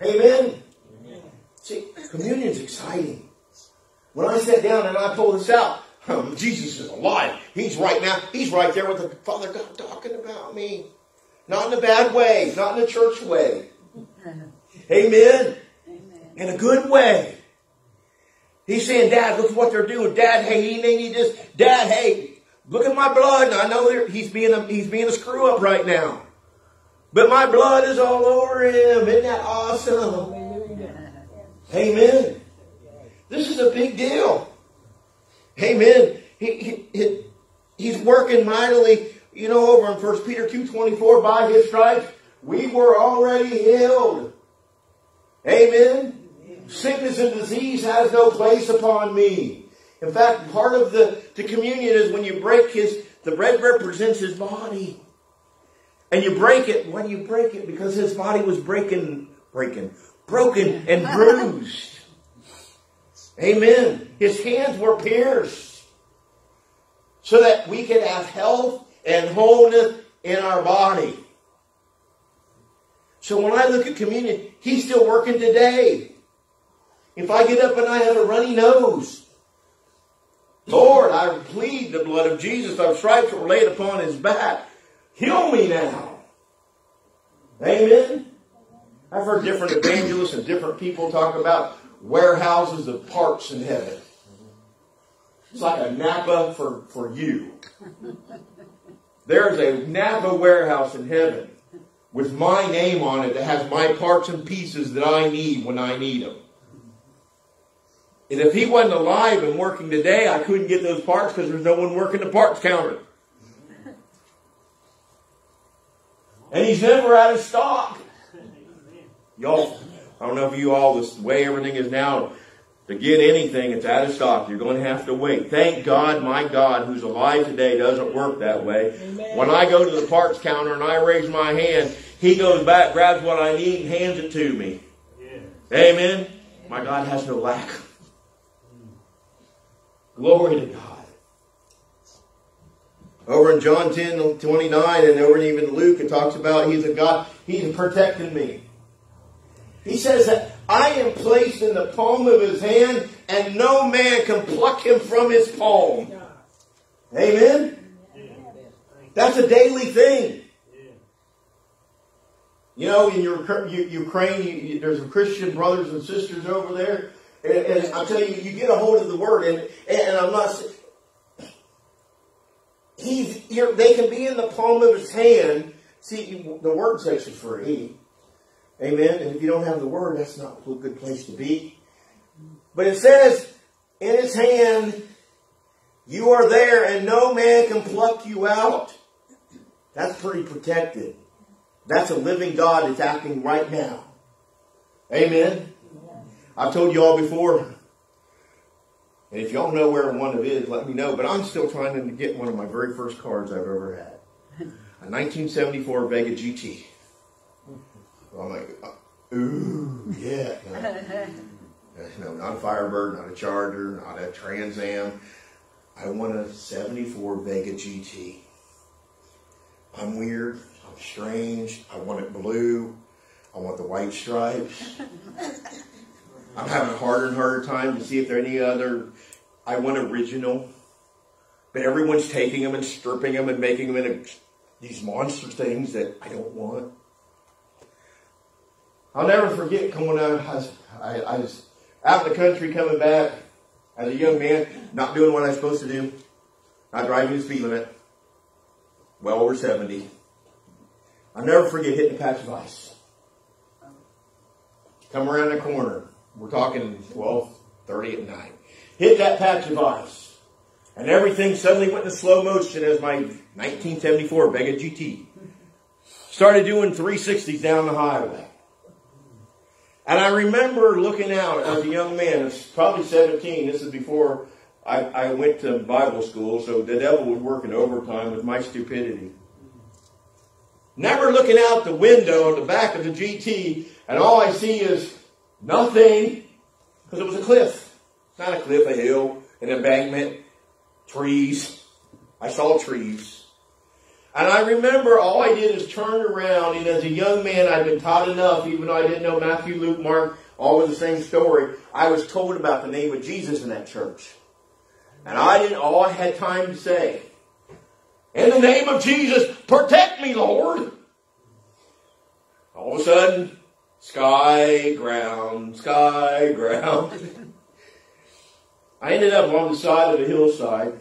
Amen? Amen. See, communion's exciting. When I sat down and I pulled this out, Jesus is alive. He's right now. He's right there with the Father God talking about me. Not in a bad way. Not in a church way. Amen? Amen. In a good way. He's saying, Dad, look at what they're doing. Dad, hey, he may need this. Dad, hey, look at my blood. And I know he's being a screw up right now. But my blood is all over him. Isn't that awesome? Amen. Amen. This is a big deal. Amen. He's working mightily. You know, over in 1 Peter 2:24, by His stripes, we were already healed. Amen. Sickness and disease has no place upon me. In fact, part of the communion is when you break the bread represents His body. And you break it. Why do you break it? Because His body was broken and bruised. Amen. His hands were pierced so that we could have health and wholeness in our body. So when I look at communion, He's still working today. If I get up and I have a runny nose, Lord, I plead the blood of Jesus. Thy stripes were laid upon His back. Heal me now. Amen. I've heard different evangelists and different people talk about warehouses of parts in heaven. It's like a Napa for you. There's a Napa warehouse in heaven with my name on it that has my parts and pieces that I need when I need them. And if He wasn't alive and working today, I couldn't get those parts because there's no one working the parts counter. And He's never out of stock. Y'all, I don't know if you all, this way everything is now, to get anything, it's out of stock. You're going to have to wait. Thank God, my God, who's alive today, doesn't work that way. Amen. When I go to the parts counter and I raise my hand, He goes back, grabs what I need, and hands it to me. Yeah. Amen? My God has no lack. Glory to God. Over in John 10:29 and over in even Luke, it talks about He's a God. He's protecting me. He says that I am placed in the palm of His hand and no man can pluck Him from His palm. Amen? That's a daily thing. You know, in Ukraine, there's some Christian brothers and sisters over there. And I'll tell you, you get a hold of the Word. And I'm not saying... They can be in the palm of His hand. See, the Word takes you free. Amen? And if you don't have the Word, that's not a good place to be. But it says, in His hand, you are there and no man can pluck you out. That's pretty protected. That's a living God that's acting right now. Amen? I've told you all before... And if y'all know where one of it is, let me know. But I'm still trying to get one of my very first cars I've ever had. A 1974 Vega GT. So I'm like, ooh, yeah. No, not a Firebird, not a Charger, not a Trans Am. I want a 74 Vega GT. I'm weird. I'm strange. I want it blue. I want the white stripes. I'm having a harder and harder time to see if there are any other. I want original. But everyone's taking them and stripping them and making them into these monster things that I don't want. I'll never forget coming out. I was out in the country coming back as a young man, not doing what I was supposed to do, not driving the speed limit, well over 70. I'll never forget hitting a patch of ice. Come around the corner. We're talking 12:30 at night. Hit that patch of ice. And everything suddenly went into slow motion as my 1974 Vega GT started doing 360s down the highway. And I remember looking out as a young man, probably 17, this is before I went to Bible school, so the devil was working overtime with my stupidity. Never looking out the window in the back of the GT, and all I see is nothing, because it was a cliff. It's not a cliff, a hill, an embankment, trees. I saw trees. And I remember all I did is turn around, and as a young man, I'd been taught enough, even though I didn't know Matthew, Luke, Mark, all were the same story. I was told about the name of Jesus in that church. And all I had time to say, in the name of Jesus, protect me, Lord. All of a sudden, sky, ground, sky, ground. I ended up on the side of the hillside.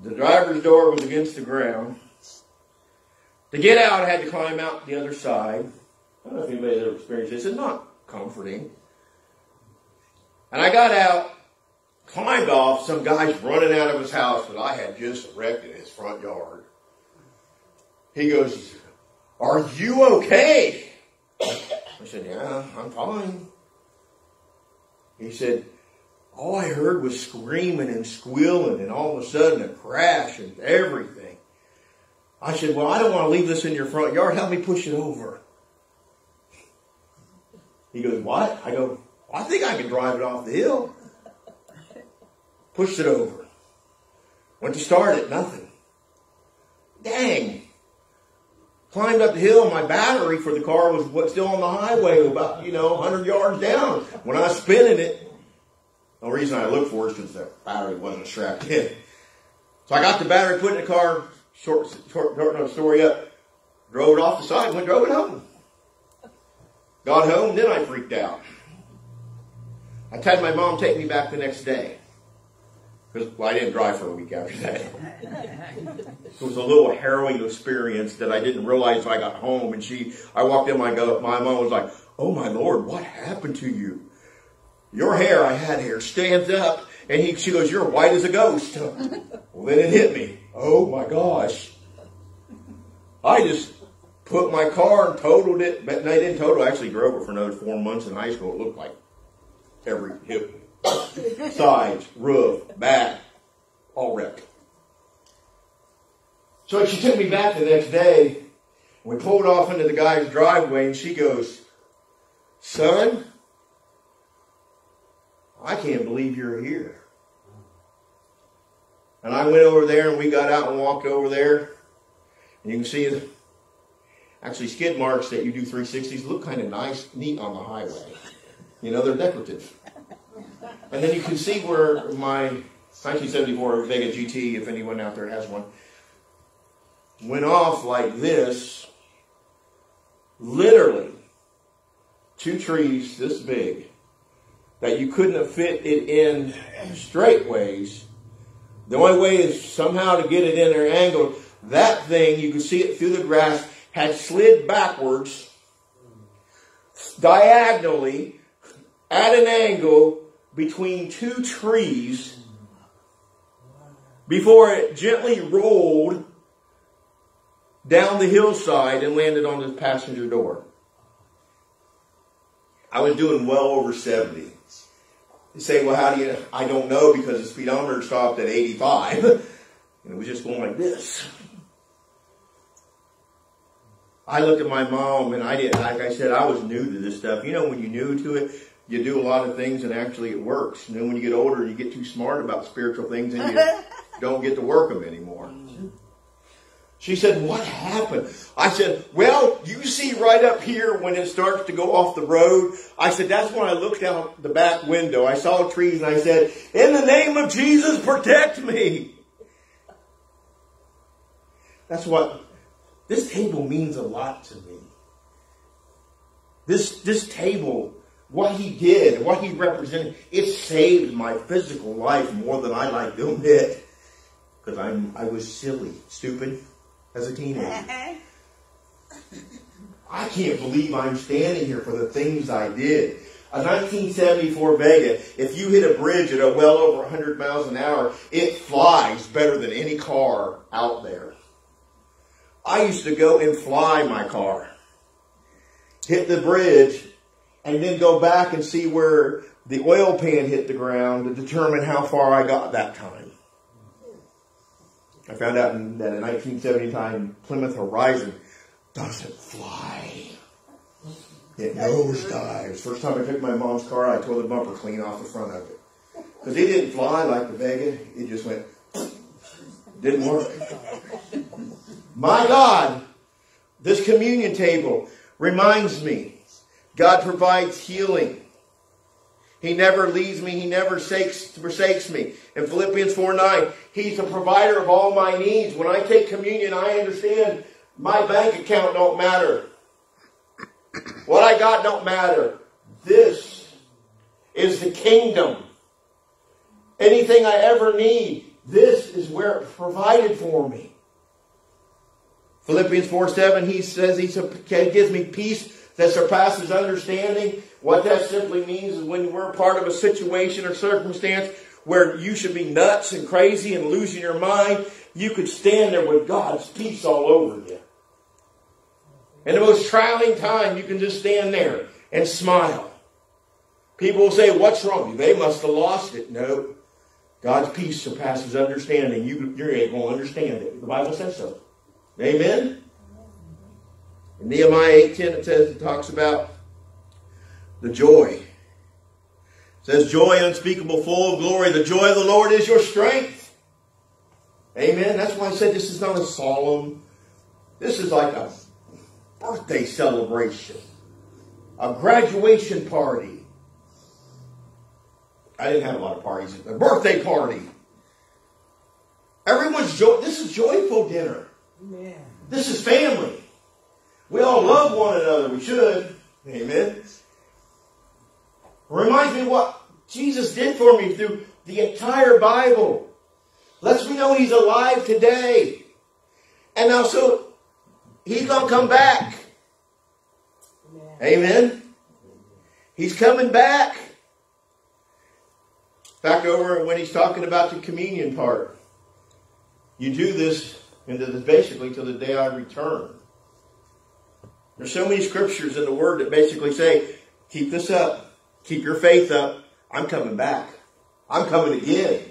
The driver's door was against the ground. To get out, I had to climb out the other side. I don't know if anybody's ever experienced this. It's not comforting. And I got out, climbed off. Some guy's running out of his house that I had just wrecked in his front yard. He goes, "Are you okay?" I said, "Yeah, I'm fine." He said, "All I heard was screaming and squealing, and all of a sudden a crash and everything." I said, "Well, I don't want to leave this in your front yard. Help me push it over." He goes, "What?" I go, "I think I can drive it off the hill." Pushed it over. Went to start it, nothing. Dang. Climbed up the hill, my battery for the car was still on the highway, about, 100 yards down. When I was spinning it, the reason I looked for it is because the battery wasn't strapped in. So I got the battery, put it in the car, shortened the story up, drove it off the side, drove it home. Got home, then I freaked out. I had my mom take me back the next day. Well, I didn't drive for a week after that. It was a little harrowing experience that I didn't realize when I got home. And I walked in, my mom was like, "Oh my Lord, what happened to you? Your hair," I had hair, "stands up." And she goes, "You're white as a ghost." Well, then it hit me. Oh my gosh. I just put my car and totaled it. But I didn't total. I actually drove it for another 4 months in high school. It looked like every hip. Sides, roof, back, all wrecked. So she took me back the next day. We pulled off into the guy's driveway, and she goes, "Son, I can't believe you're here." And I went over there, and we got out and walked over there. And you can see actually skid marks that you do 360s look kind of nice, neat on the highway. They're decorative. And then you can see where my 1974 Vega GT, if anyone out there has one, went off like this. Literally, two trees this big that you couldn't have fit it in straightways. The only way is somehow to get it in there angled. That thing, you can see it through the grass, had slid backwards, diagonally, at an angle, between two trees before it gently rolled down the hillside and landed on the passenger door. I was doing well over 70. You say, "Well, how do you..." I don't know, because the speedometer stopped at 85. And it was just going like this. I looked at my mom, and like I said, I was new to this stuff. When you're new to it, you do a lot of things, and actually it works. And then when you get older, you get too smart about spiritual things, and you don't get to work them anymore. She said, "What happened?" I said, "Well, you see right up here when it starts to go off the road." I said, "That's when I looked out the back window. I saw trees, and I said, 'In the name of Jesus, protect me.'" That's what this table means a lot to me. This table, what he did, what he represented, it saved my physical life more than I like to admit. Because I was silly, stupid, as a teenager. I can't believe I'm standing here for the things I did. A 1974 Vega, if you hit a bridge at a well over 100 miles an hour, it flies better than any car out there. I used to go and fly my car. Hit the bridge, and then go back and see where the oil pan hit the ground to determine how far I got that time. I found out that a 1979 Plymouth Horizon doesn't fly. It nosedives. First time I took my mom's car, I tore the bumper clean off the front of it. Because it didn't fly like the Vega. It just went, didn't work. My God, this communion table reminds me God provides healing. He never leaves me. He never forsakes me. In Philippians 4:9, He's the provider of all my needs. When I take communion, I understand my bank account don't matter. What I got don't matter. This is the kingdom. Anything I ever need, this is where it's provided for me. Philippians 4:7, He says He gives me peace that surpasses understanding. What that simply means is when we're part of a situation or circumstance where you should be nuts and crazy and losing your mind, you could stand there with God's peace all over you. In the most trying time, you can just stand there and smile. People will say, what's wrong? They must have lost it. No. God's peace surpasses understanding. You ain't going to understand it. The Bible says so. Amen? In Nehemiah 8:10, it talks about the joy. It says, joy unspeakable, full of glory. The joy of the Lord is your strength. Amen. That's why I said this is not a solemn. This is like a birthday celebration. A graduation party. I didn't have a lot of parties. A birthday party. Everyone's joy. This is joyful dinner. Amen. This is family. We all love one another. We should. Amen. Reminds me what Jesus did for me through the entire Bible. Lets me know He's alive today. And also, He's going to come back. Amen. Amen. He's coming back. Back over when He's talking about the communion part. You do this basically until the day I return. There's so many scriptures in the Word that basically say, keep this up. Keep your faith up. I'm coming back. I'm coming again.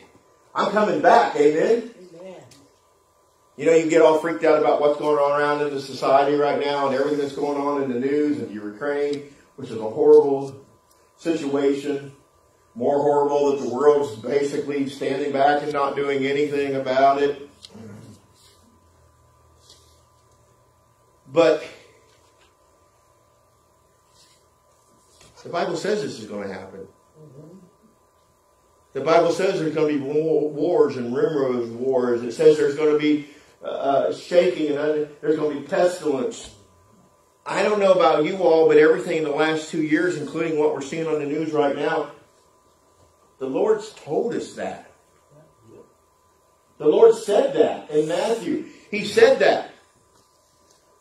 I'm coming back. Amen? Amen. You know, you get all freaked out about what's going on around in the society right now and everything that's going on in the news and Ukraine, which is a horrible situation. More horrible that the world's basically standing back and not doing anything about it. But the Bible says this is going to happen. Mm-hmm. The Bible says there's going to be wars and rumors of wars. It says there's going to be shaking and there's going to be pestilence. I don't know about you all, but everything in the last 2 years, including what we're seeing on the news right now, the Lord's told us that. The Lord said that in Matthew. He said that.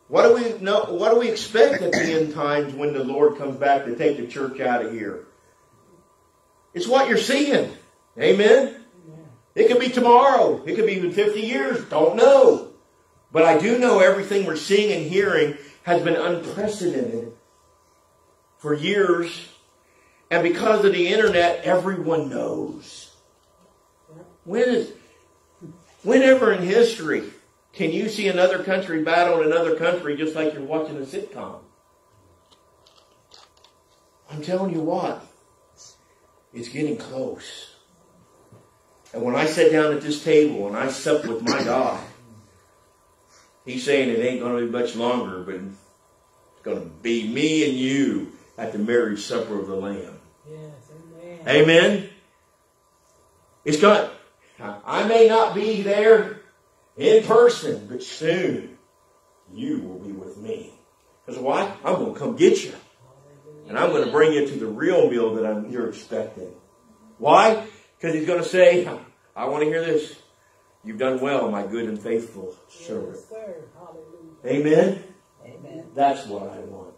What do we know? What do we expect at the end times when the Lord comes back to take the church out of here? It's what you're seeing. Amen? Amen. It could be tomorrow. It could be even 50 years. Don't know. But I do know everything we're seeing and hearing has been unprecedented for years. And because of the internet, everyone knows. Whenever in history can you see another country battle another country just like you're watching a sitcom? I'm telling you what, it's getting close. And when I sit down at this table and I sup with my God, He's saying it ain't going to be much longer, but it's going to be me and you at the marriage supper of the Lamb. Yes, amen. Amen? It's going. I may not be there in person, but soon you will be with me. Because why? I'm going to come get you. And I'm going to bring you to the real meal that you're expecting. Why? Because He's going to say, I want to hear this. You've done well, my good and faithful servant. Yes, sir. Amen? Amen. That's what I want.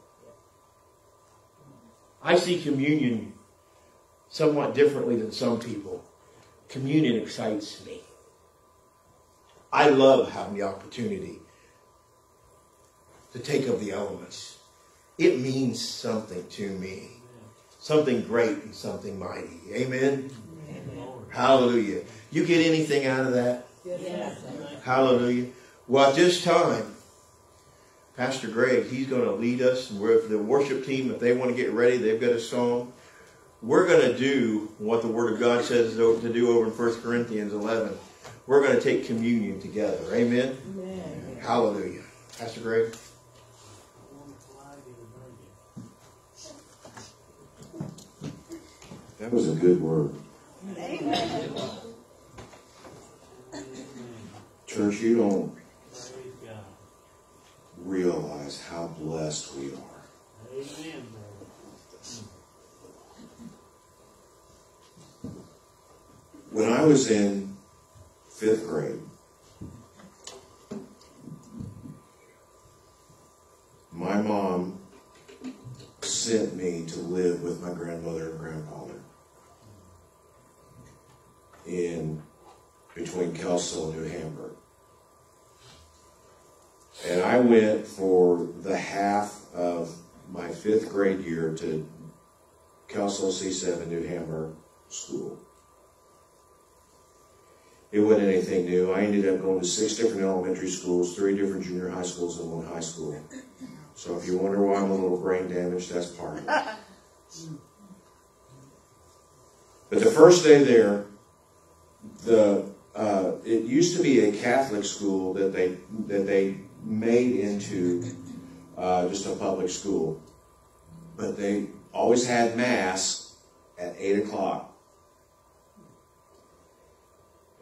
I see communion somewhat differently than some people. Communion excites me. I love having the opportunity to take of the elements. It means something to me. something great and something mighty. Amen? Amen. Hallelujah. You get anything out of that? Yes. Hallelujah. Well, at this time, Pastor Greg, he's going to lead us. And we're the worship team, if they want to get ready, they've got a song. We're going to do what the Word of God says to do over in 1 Corinthians 11. We're going to take communion together. Amen? Amen. Hallelujah. Pastor Greg? That was a good word. Amen. Church, you don't realize how blessed we are. Amen. When I was in 5th grade, my mom sent me to live with my grandmother and grandfather in between Kelso and New Hamburg. And I went for the half of my 5th grade year to Kelso C7 New Hamburg school. It wasn't anything new. I ended up going to 6 different elementary schools, 3 different junior high schools, and 1 high school. So if you wonder why I'm a little brain damaged, that's part of it. But the first day there, it used to be a Catholic school that they made into just a public school. But they always had Mass at 8 o'clock.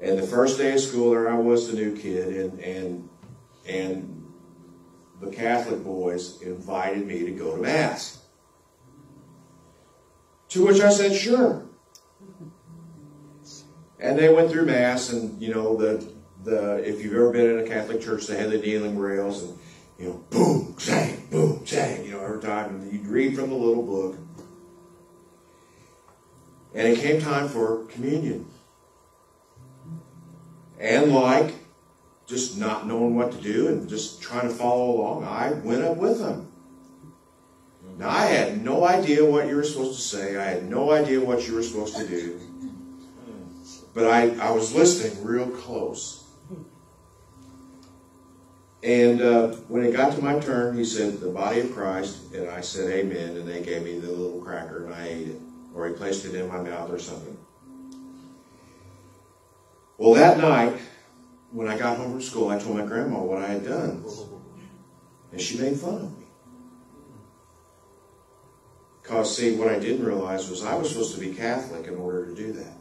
And the first day of school there, I was the new kid, and the Catholic boys invited me to go to Mass. To which I said, sure. And they went through Mass, and you know, if you've ever been in a Catholic church, they had the kneeling rails, and you know, boom, zang, you know, every time, and you'd read from the little book. And it came time for communion. And like just not knowing what to do and just trying to follow along, I went up with them. Now, I had no idea what you were supposed to say. I had no idea what you were supposed to do. But I was listening real close. And when it got to my turn, he said, the body of Christ, and I said, amen, and they gave me the little cracker, and I ate it, or he placed it in my mouth or something. Well, that night, when I got home from school, I told my grandma what I had done. And she made fun of me. Because, see, what I didn't realize was I was supposed to be Catholic in order to do that.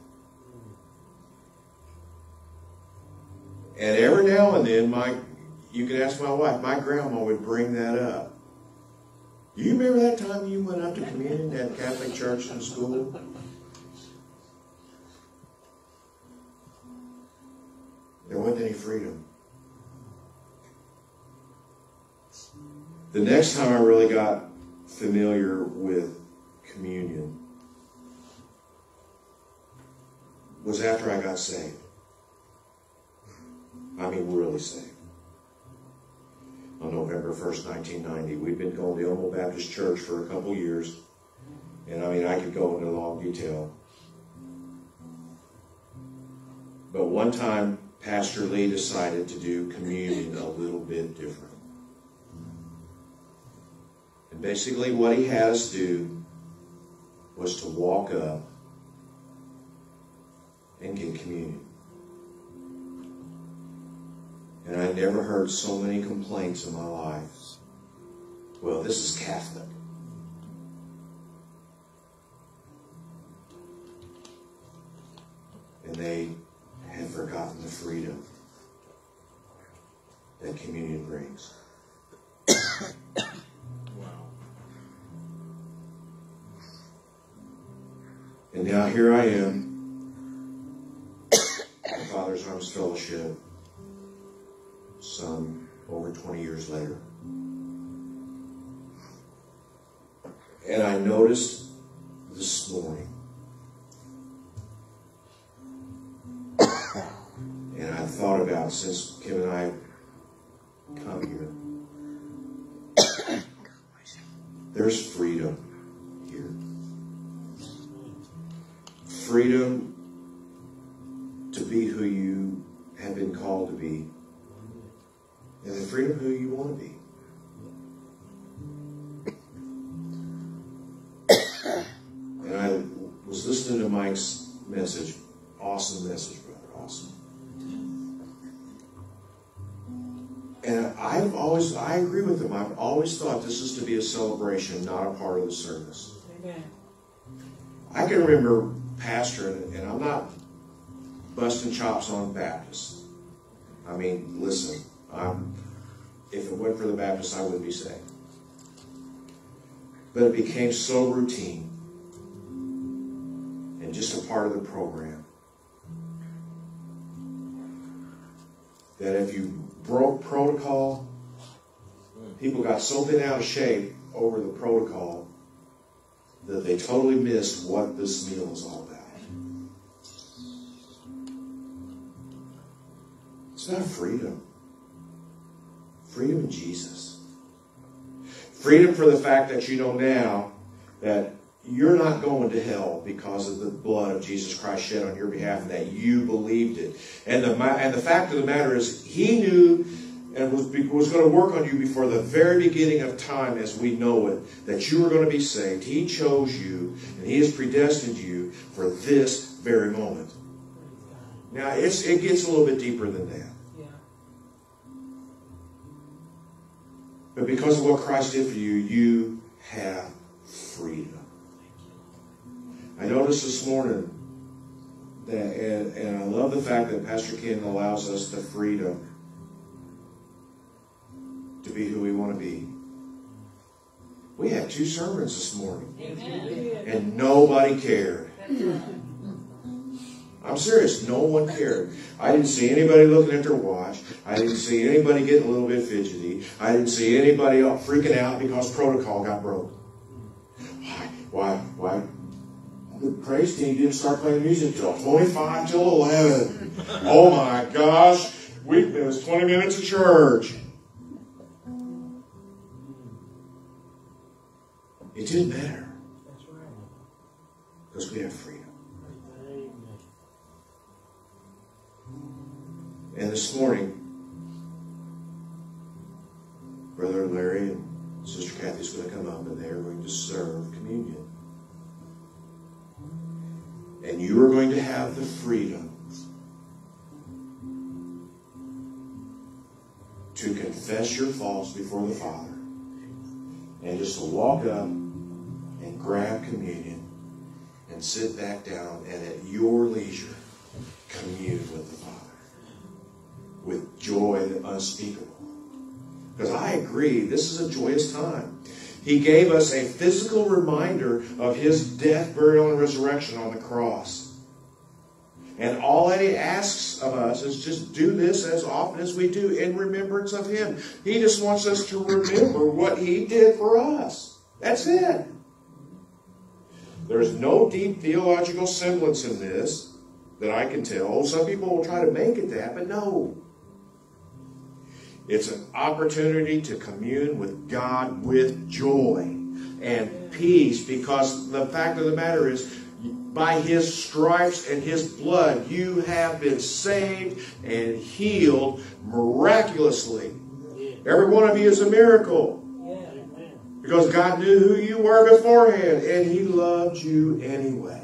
And every now and then, you can ask my wife, my grandma would bring that up. Do you remember that time you went up to communion at Catholic church in school? There wasn't any freedom. The next time I really got familiar with communion was after I got saved. I mean, really saved. On November 1st, 1990, we'd been going to Elmo Baptist Church for a couple years, and I mean, I could go into long detail. But one time, Pastor Lee decided to do communion a little bit different. And basically what he had us do was to walk up and get communion. And I never heard so many complaints in my life. Well, this is Catholic. And they had forgotten the freedom that communion brings. Wow. And now here I am, my Father's Arms Fellowship, some over 20 years later. And I noticed this morning, and I've thought about since Kim and I come here, there's freedom here. freedom to be who you have been called to be, and the freedom who you want to be. And I was listening to Mike's message. Awesome message, brother. Awesome. And I agree with him. I've always thought this is to be a celebration, not a part of the service. Amen. I can remember pastoring, and I'm not busting chops on Baptists. I mean, listen, if it went for the Baptists, I would be saved. But it became so routine and just a part of the program that if you broke protocol, people got so bent out of shape over the protocol that they totally missed what this meal is all about. It's not freedom. Freedom in Jesus. Freedom for the fact that you know now that you're not going to hell because of the blood of Jesus Christ shed on your behalf and that you believed it. And the fact of the matter is, he knew and was going to work on you before the very beginning of time as we know it, that you were going to be saved. He chose you, and he has predestined you for this very moment. Now, it gets a little bit deeper than that. Yeah. But because of what Christ did for you, you have freedom. I noticed this morning that, and I love the fact that Pastor Ken allows us the freedom to be who we want to be. We had two sermons this morning. Amen. And nobody cared. I'm serious, no one cared. I didn't see anybody looking at their watch. I didn't see anybody getting a little bit fidgety. I didn't see anybody freaking out because protocol got broke. Why? The praise team didn't start playing music till 25 till 11. Oh my gosh, we missed 20 minutes of church. It didn't matter. That's right. Because we have freedom. And this morning, Brother Larry and Sister Kathy's going to come up, and they are going to serve communion. And you are going to have the freedom to confess your faults before the Father and just to walk up and grab communion and sit back down and at your leisure commune with the Father with joy unspeakable. Because I agree, this is a joyous time. He gave us a physical reminder of his death, burial, and resurrection on the cross. And all that he asks of us is just do this as often as we do in remembrance of him. He just wants us to remember what he did for us. That's it. There's no deep theological semblance in this that I can tell. Some people will try to make it that, but no. It's an opportunity to commune with God with joy and peace, because the fact of the matter is, by his stripes and his blood, you have been saved and healed miraculously. Every one of you is a miracle. Because God knew who you were beforehand, and he loved you anyway.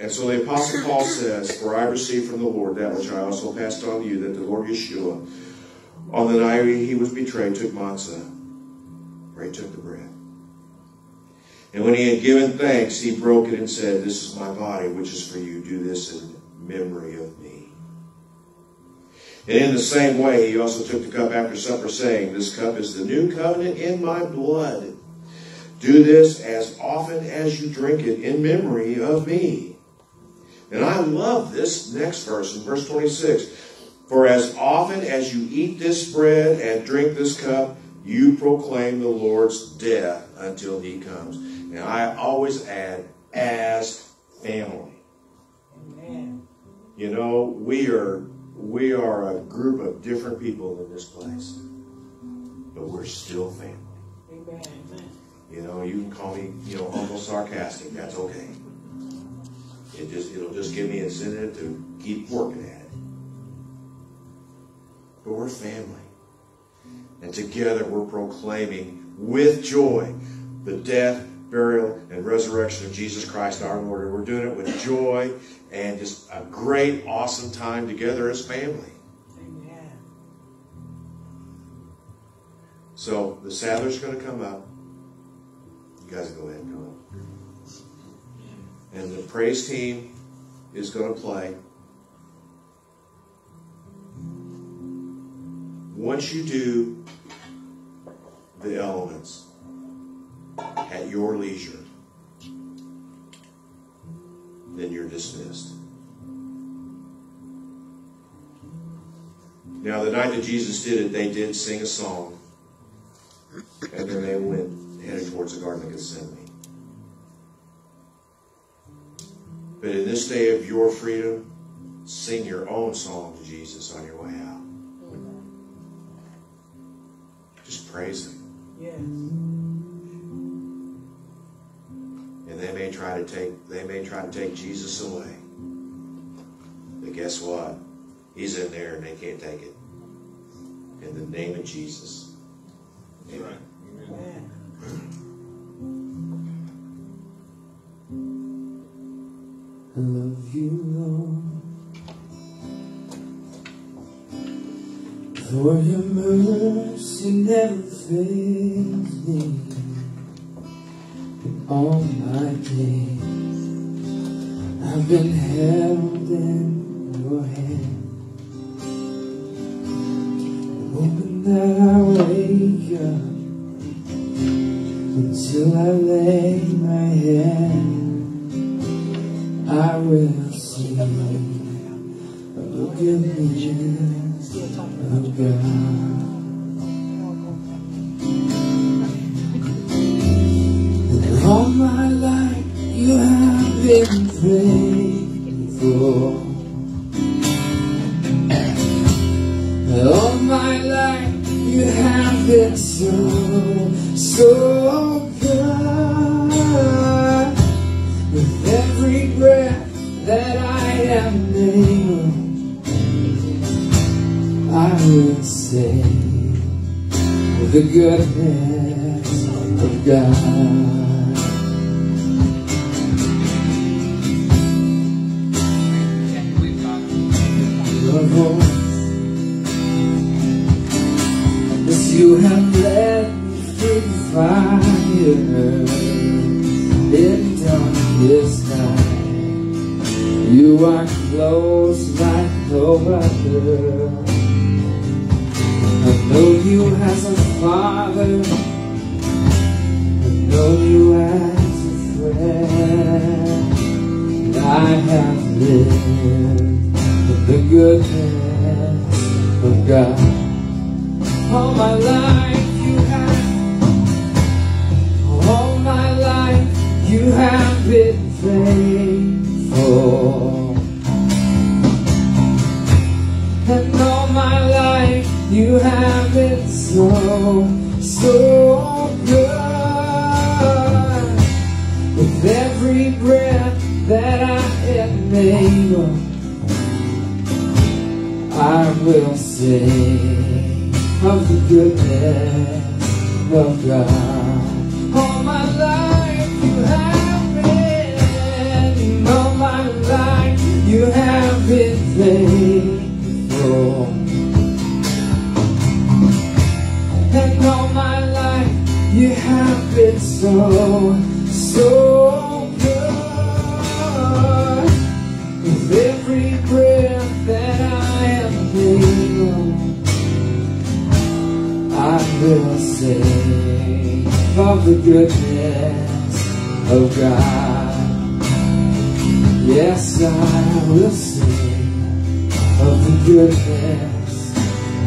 And so the Apostle Paul says, "For I received from the Lord that which I also passed on to you, that the Lord Yeshua, on the night he was betrayed, took matzah, or he took the bread. And when he had given thanks, he broke it and said, 'This is my body, which is for you. Do this in memory of me.' And in the same way, he also took the cup after supper, saying, 'This cup is the new covenant in my blood. Do this as often as you drink it in memory of me.'" And I love this next verse, in verse 26. "For as often as you eat this bread and drink this cup, you proclaim the Lord's death until he comes." And I always add, as family. Amen. You know, we are a group of different people in this place, but we're still family. Amen. You know, you can call me, you know, humble sarcastic. That's okay. It'll just give me incentive to keep working at it. But we're family. And together we're proclaiming with joy the death, burial, and resurrection of Jesus Christ our Lord. And we're doing it with joy and just a great, awesome time together as family. Amen. So the Sadler's going to come up. You guys go ahead and come up. And the praise team is going to play. Once you do the elements at your leisure, then you're dismissed. Now, the night that Jesus did it, they did sing a song, and then they went headed towards the Garden of Gethsemane. But in this day of your freedom, sing your own song to Jesus on your way out. Just praise Him. Yes. And they may try to take Jesus away. But guess what? He's in there and they can't take it. In the name of Jesus. Amen. Right. Amen. I love you, Lord. For your mercy never fails me in all my days. I've been held in your hand. The moment that I wake up until I lay my head, I will see a look in the hands of God. All my life you have been faithful. All my life you have been so good. With every breath that I am able, I will say the goodness of God. As you have led me through fire in darkest night, you are close like no other. I know you as a father, I know you as a friend. I have lived the goodness of God. All my life you have been faithful. And all my life you have been so good. With every breath that I am able, I will sing of the goodness of God. All my life you have been, all my life you have been faithful. And all my life you have been so good. With every breath that I am able, I will sing of the goodness of God. Yes, I will sing of the goodness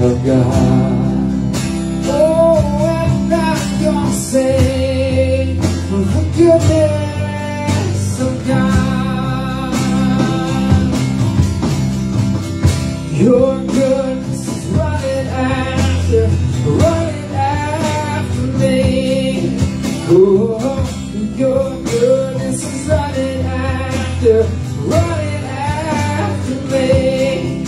of God. Oh, and I'm gonna sing of the goodness of God. Your goodness running after me. doctor running after me.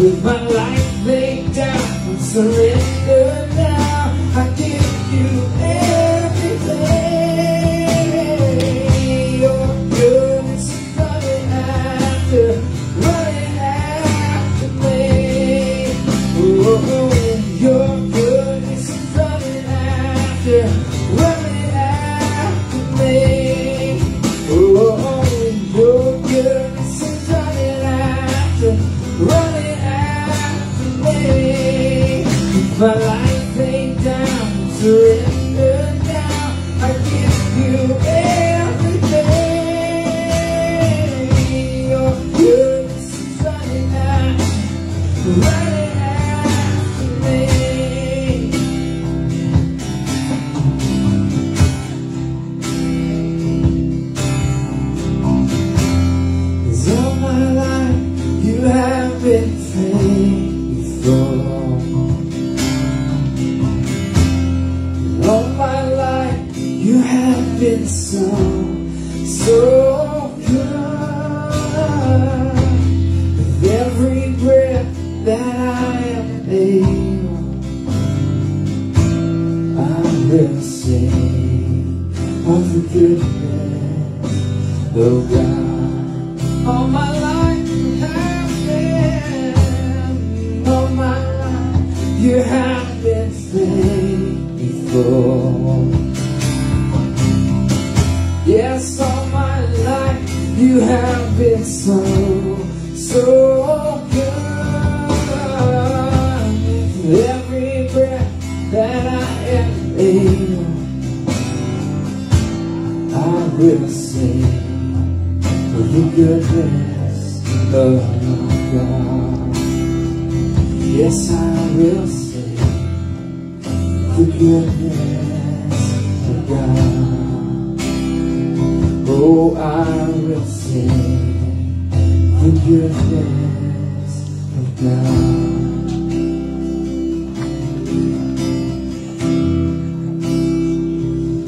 With my life laid down and surrender now, I give you everything. Your goodness is running after me. Oh, your goodness is running after me. My life lay down, surrender now, I give you everything. Your goodness is running after me. Cause all my life you have been faithful. You have been so good. With every breath that I am able, I will sing of the goodness of God. All my life you have been, all my life you have been faithful. Yes, all my life you have been so good. With every breath that I am able, I will sing of the goodness of God. Yes, I will sing of the goodness of God. Oh, I will sing the goodness of God.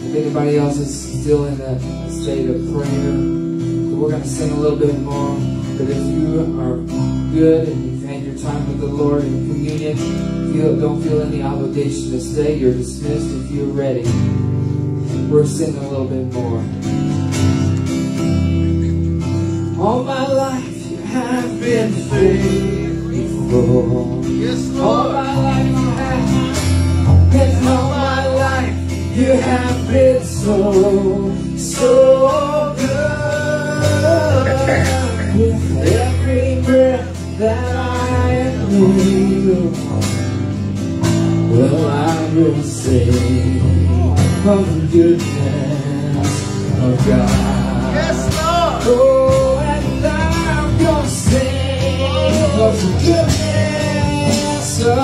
If anybody else is still in that state of prayer, so we're going to sing a little bit more. But if you are good and you've had your time with the Lord in communion, don't feel any obligation to stay. You're dismissed if you're ready. We're singing a little bit more. All my life you have been faithful. Yes, Lord. All my life you have been, all my life you have been so good. With every breath that I am able, well, I will sing of the goodness of God. Yes, Lord. Oh, of the goodness of God.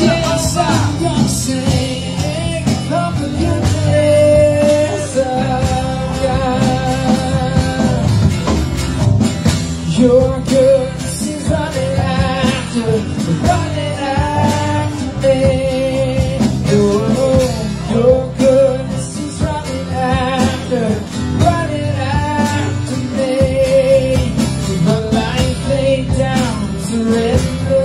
Yes, I'm going to sing of the goodness of God. Your goodness is running after me. Oh, your goodness is running after me. Surrender